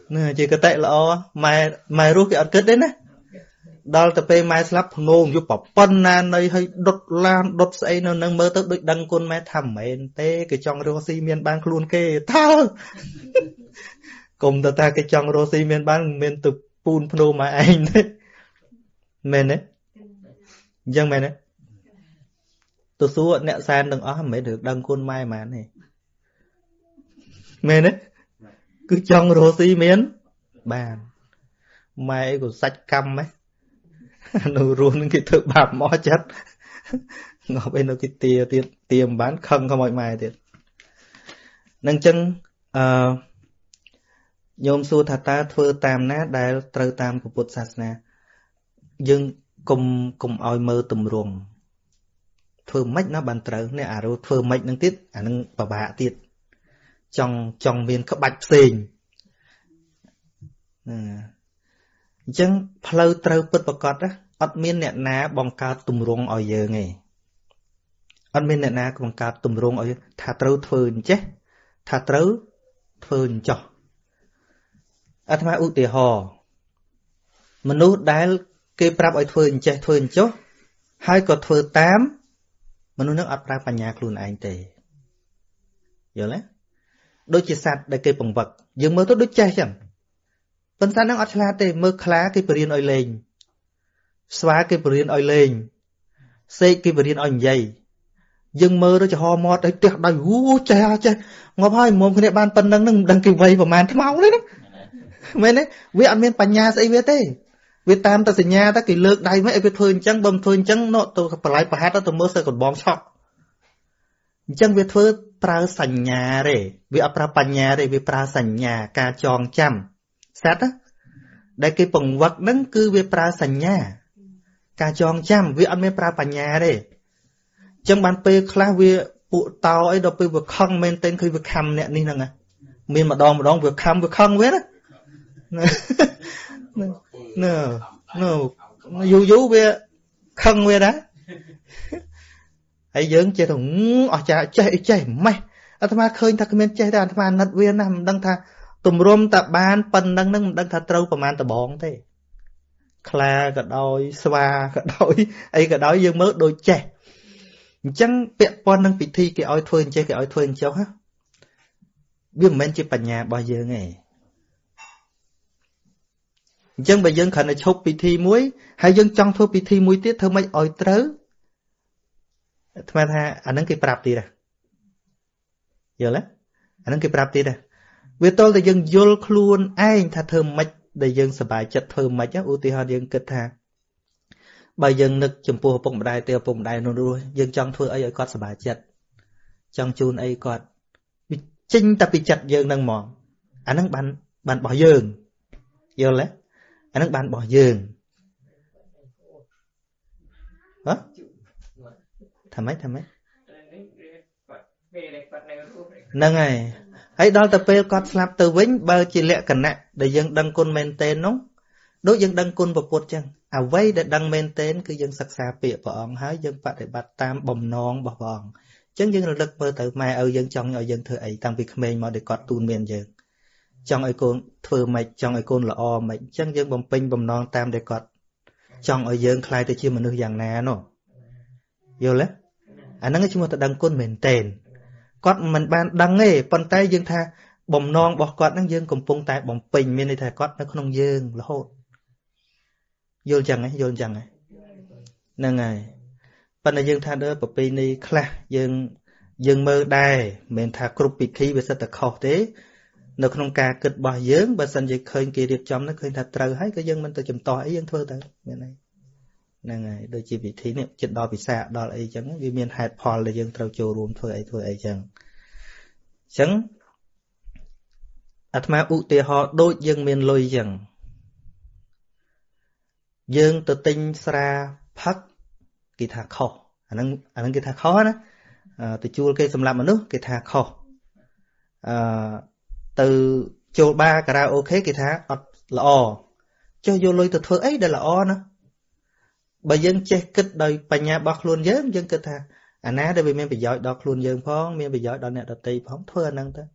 Nè chỉ có tệ là mày mày rút cái ẩn kết đấy nè đó là pe mày slap nôm giúp bỏ pân nan đây hay đốt lan đốt xây nó nâng mơ tới đăng con mẹ thầm mày té cái trong rosi miền ban luôn kê thao cùng ta ta cái trong rosi miền ban miền từ pun pno mà anh đấy men đấy dân men đấy tôi xua nẹt san đừng ó mới được đăng con mai mà này men đấy cứ trong rô xí miến bàn mày của sạch căm ấy nó run cái thợ bạp mó chất ngọ bên nó cái tia tia tiềm bán không có mọi mày thiệt nâng chân uh, Nhôm xua thà ta thưa tam ná đại trơ tam của Phật sát na. Nhưng cùng cùng oi mơ tùm ruồng. Thưa mách nó bàn trơ nè à rồi thưa mách nâng tiết à nâng bà bà tiết. Trong trong miền các bạch xình. Chẳng lâu trơ bớt bà cọt á. Ất miên nẹ ná bong cao tùm ruồng oi dơ nghe. Ất miên nẹ ná bong cao tùm ruồng oi dơ. Thà trơ thưa chứ. Thà trơ thưa cho. Ất mà ưu tì hò. Mình ưu đá kê prap oi thơ ơn chết thơ ơn chốt. Hai có thơ tám. Mình ưu nước ập ra bà nhạc luôn anh tì. Giờ lấy. Đôi chì sạch đại kê bằng vật. Nhưng mơ tốt đốt chết chẳng. Vẫn sát năng ớt khá tì mơ khá kê bà riêng oi lên. Xóa kê bà riêng oi lên. Xê kê bà riêng oi dây. Nhưng mơ đó chà hò mọt đấy tiệt đầy hú chà hò chà. Ngọp hai mồm cái này bàn bần nâng đăng kì vây vào màn thăm máu đấy đó. Mình ấy, vì ăn miên bà nhà sẽ viết thế. Vì tam ta sẽ nhà ta kì lược đầy mấy. Vì thường chẳng bầm thường chẳng nó. Tôi phải lấy bà hát đó tôi mơ sẽ còn bóng chọc. Chẳng vì thường bà sẵn nhà đấy. Vì áp bà nhà đấy. Vì bà sẵn nhà ca tròn chăm. Sát á. Đại kì bổng vật nâng cư vì bà sẵn nhà ca tròn chăm. Vì ăn miên bà nhà đấy. Chẳng bàn bê khá vì bộ tàu ấy. Đó bê vừa khăn mên tên khi vừa khăm nẹ ninh năng à. Mình mà đòn mà đòn vừa khăm vừa khăn với đó. Nè nè dù dù về khăn về đó hãy dưỡng chơi thằng ở chả chơi chơi mày anh ta khơi ta comment chơi đó anh ta nặt về nằm đang thà tụm rôm ta ban pần đang đang đang thà trâu của man ta bón thế kha cả đôi sva cả đôi ấy cả đôi dương mới đôi trẻ chẳng bẹt pon đang bị thi cái oi thuyền chơi cái oi thuyền cháu ha biết mình chơi bận nhà bao giờ ngày. Dân bà dân khẩn là chốt bị thi muối. Hay dân trong thô bị thi muối tiết thơ mấy ôi trớ. Thầm ra anh nâng kì prap đi ra. Giờ lắm. Anh nâng kì prap đi ra. Vì tôi là dân dôl khuôn anh thà thơ mạch. Để dân sở bài chất thơ mạch á. Ưu tì hòn dân kết thà. Bà dân nực chùm phù hợp bụng đài tiêu bụng đài nôn rồi. Dân trong thô ấy ôi có sở bài chất. Trong chôn ấy có. Vì chinh ta bị chật dân nâng mòn. Anh nâng bàn bàn bỏ dân. Giờ lắm. Anh đang bàn bỏ dường. Hả? Thầm mấy, thầm mấy. Nâng này. Hãy đó tập bê con slap từ vĩnh bờ chỉ lẹ cẩn nặng. Để dân đăng côn mên tên đúng. Đối dân đăng côn vào cuộc chân. À vây để đăng mên tên cứ dân sạc xa bịa vào ông. Hãy dân phát để bạch tam bồng non bọc vòng. Chẳng dân lực bơ tử mai ơ dân trong nhỏ dân thơ ấy. Tăng việc mê mò để con tuôn mên dường. Trong ai con thưa mạch, trong ai con là o mạch, chẳng dân bầm pinh bầm non tam để cọt. Trong ai dân khai tới chưa mà nước dạng nà nó. Vô lắm. Anh nâng chứ mà ta đăng con mềm tên. Cọt mình ban đăng ấy, bàn tay dân tha bầm non bỏ cọt nâng dân cùng phong tay bầm pinh mình này thà cọt nó không dân là hôn. Vô chẳng ấy, vô chẳng ấy. Nâng này. Bàn tay dân tha đỡ bà pinh này khá dân dân mơ đài, mình thà cục bị khí về sao ta khó thế. Nó không cả kịch bỏ dưỡng, bà xanh dạy khơi kì riêng chóng, nó khơi thật trâu hết, cái dân mình tôi chùm tỏ ấy dân thơ tới. Nên này, đôi chị vị thí niệm, chịch đo bị xa, đo là ấy chẳng, vì miền hạt phò là dân trâu chô ruộng thơ ấy thơ ấy chẳng. Chẳng, ạch mà ụ tìa họ đôi dân miền lôi chẳng. Dân tự tinh xa phát kì thà khó, anh nâng kì thà khó đó, tự chua kê xâm lạm ở nước kì thà khó. Từ chỗ ba karaoke kì thá là o cho vô lôi từ thơ ấy đây là o nữa bà dân che kịch đời bà nhà bọc luôn dân dân kịch thá à ná đây vì mình phải giỏi đọc luôn dân phong mình phải giỏi đọc nè đọc tì phong thơ năng ta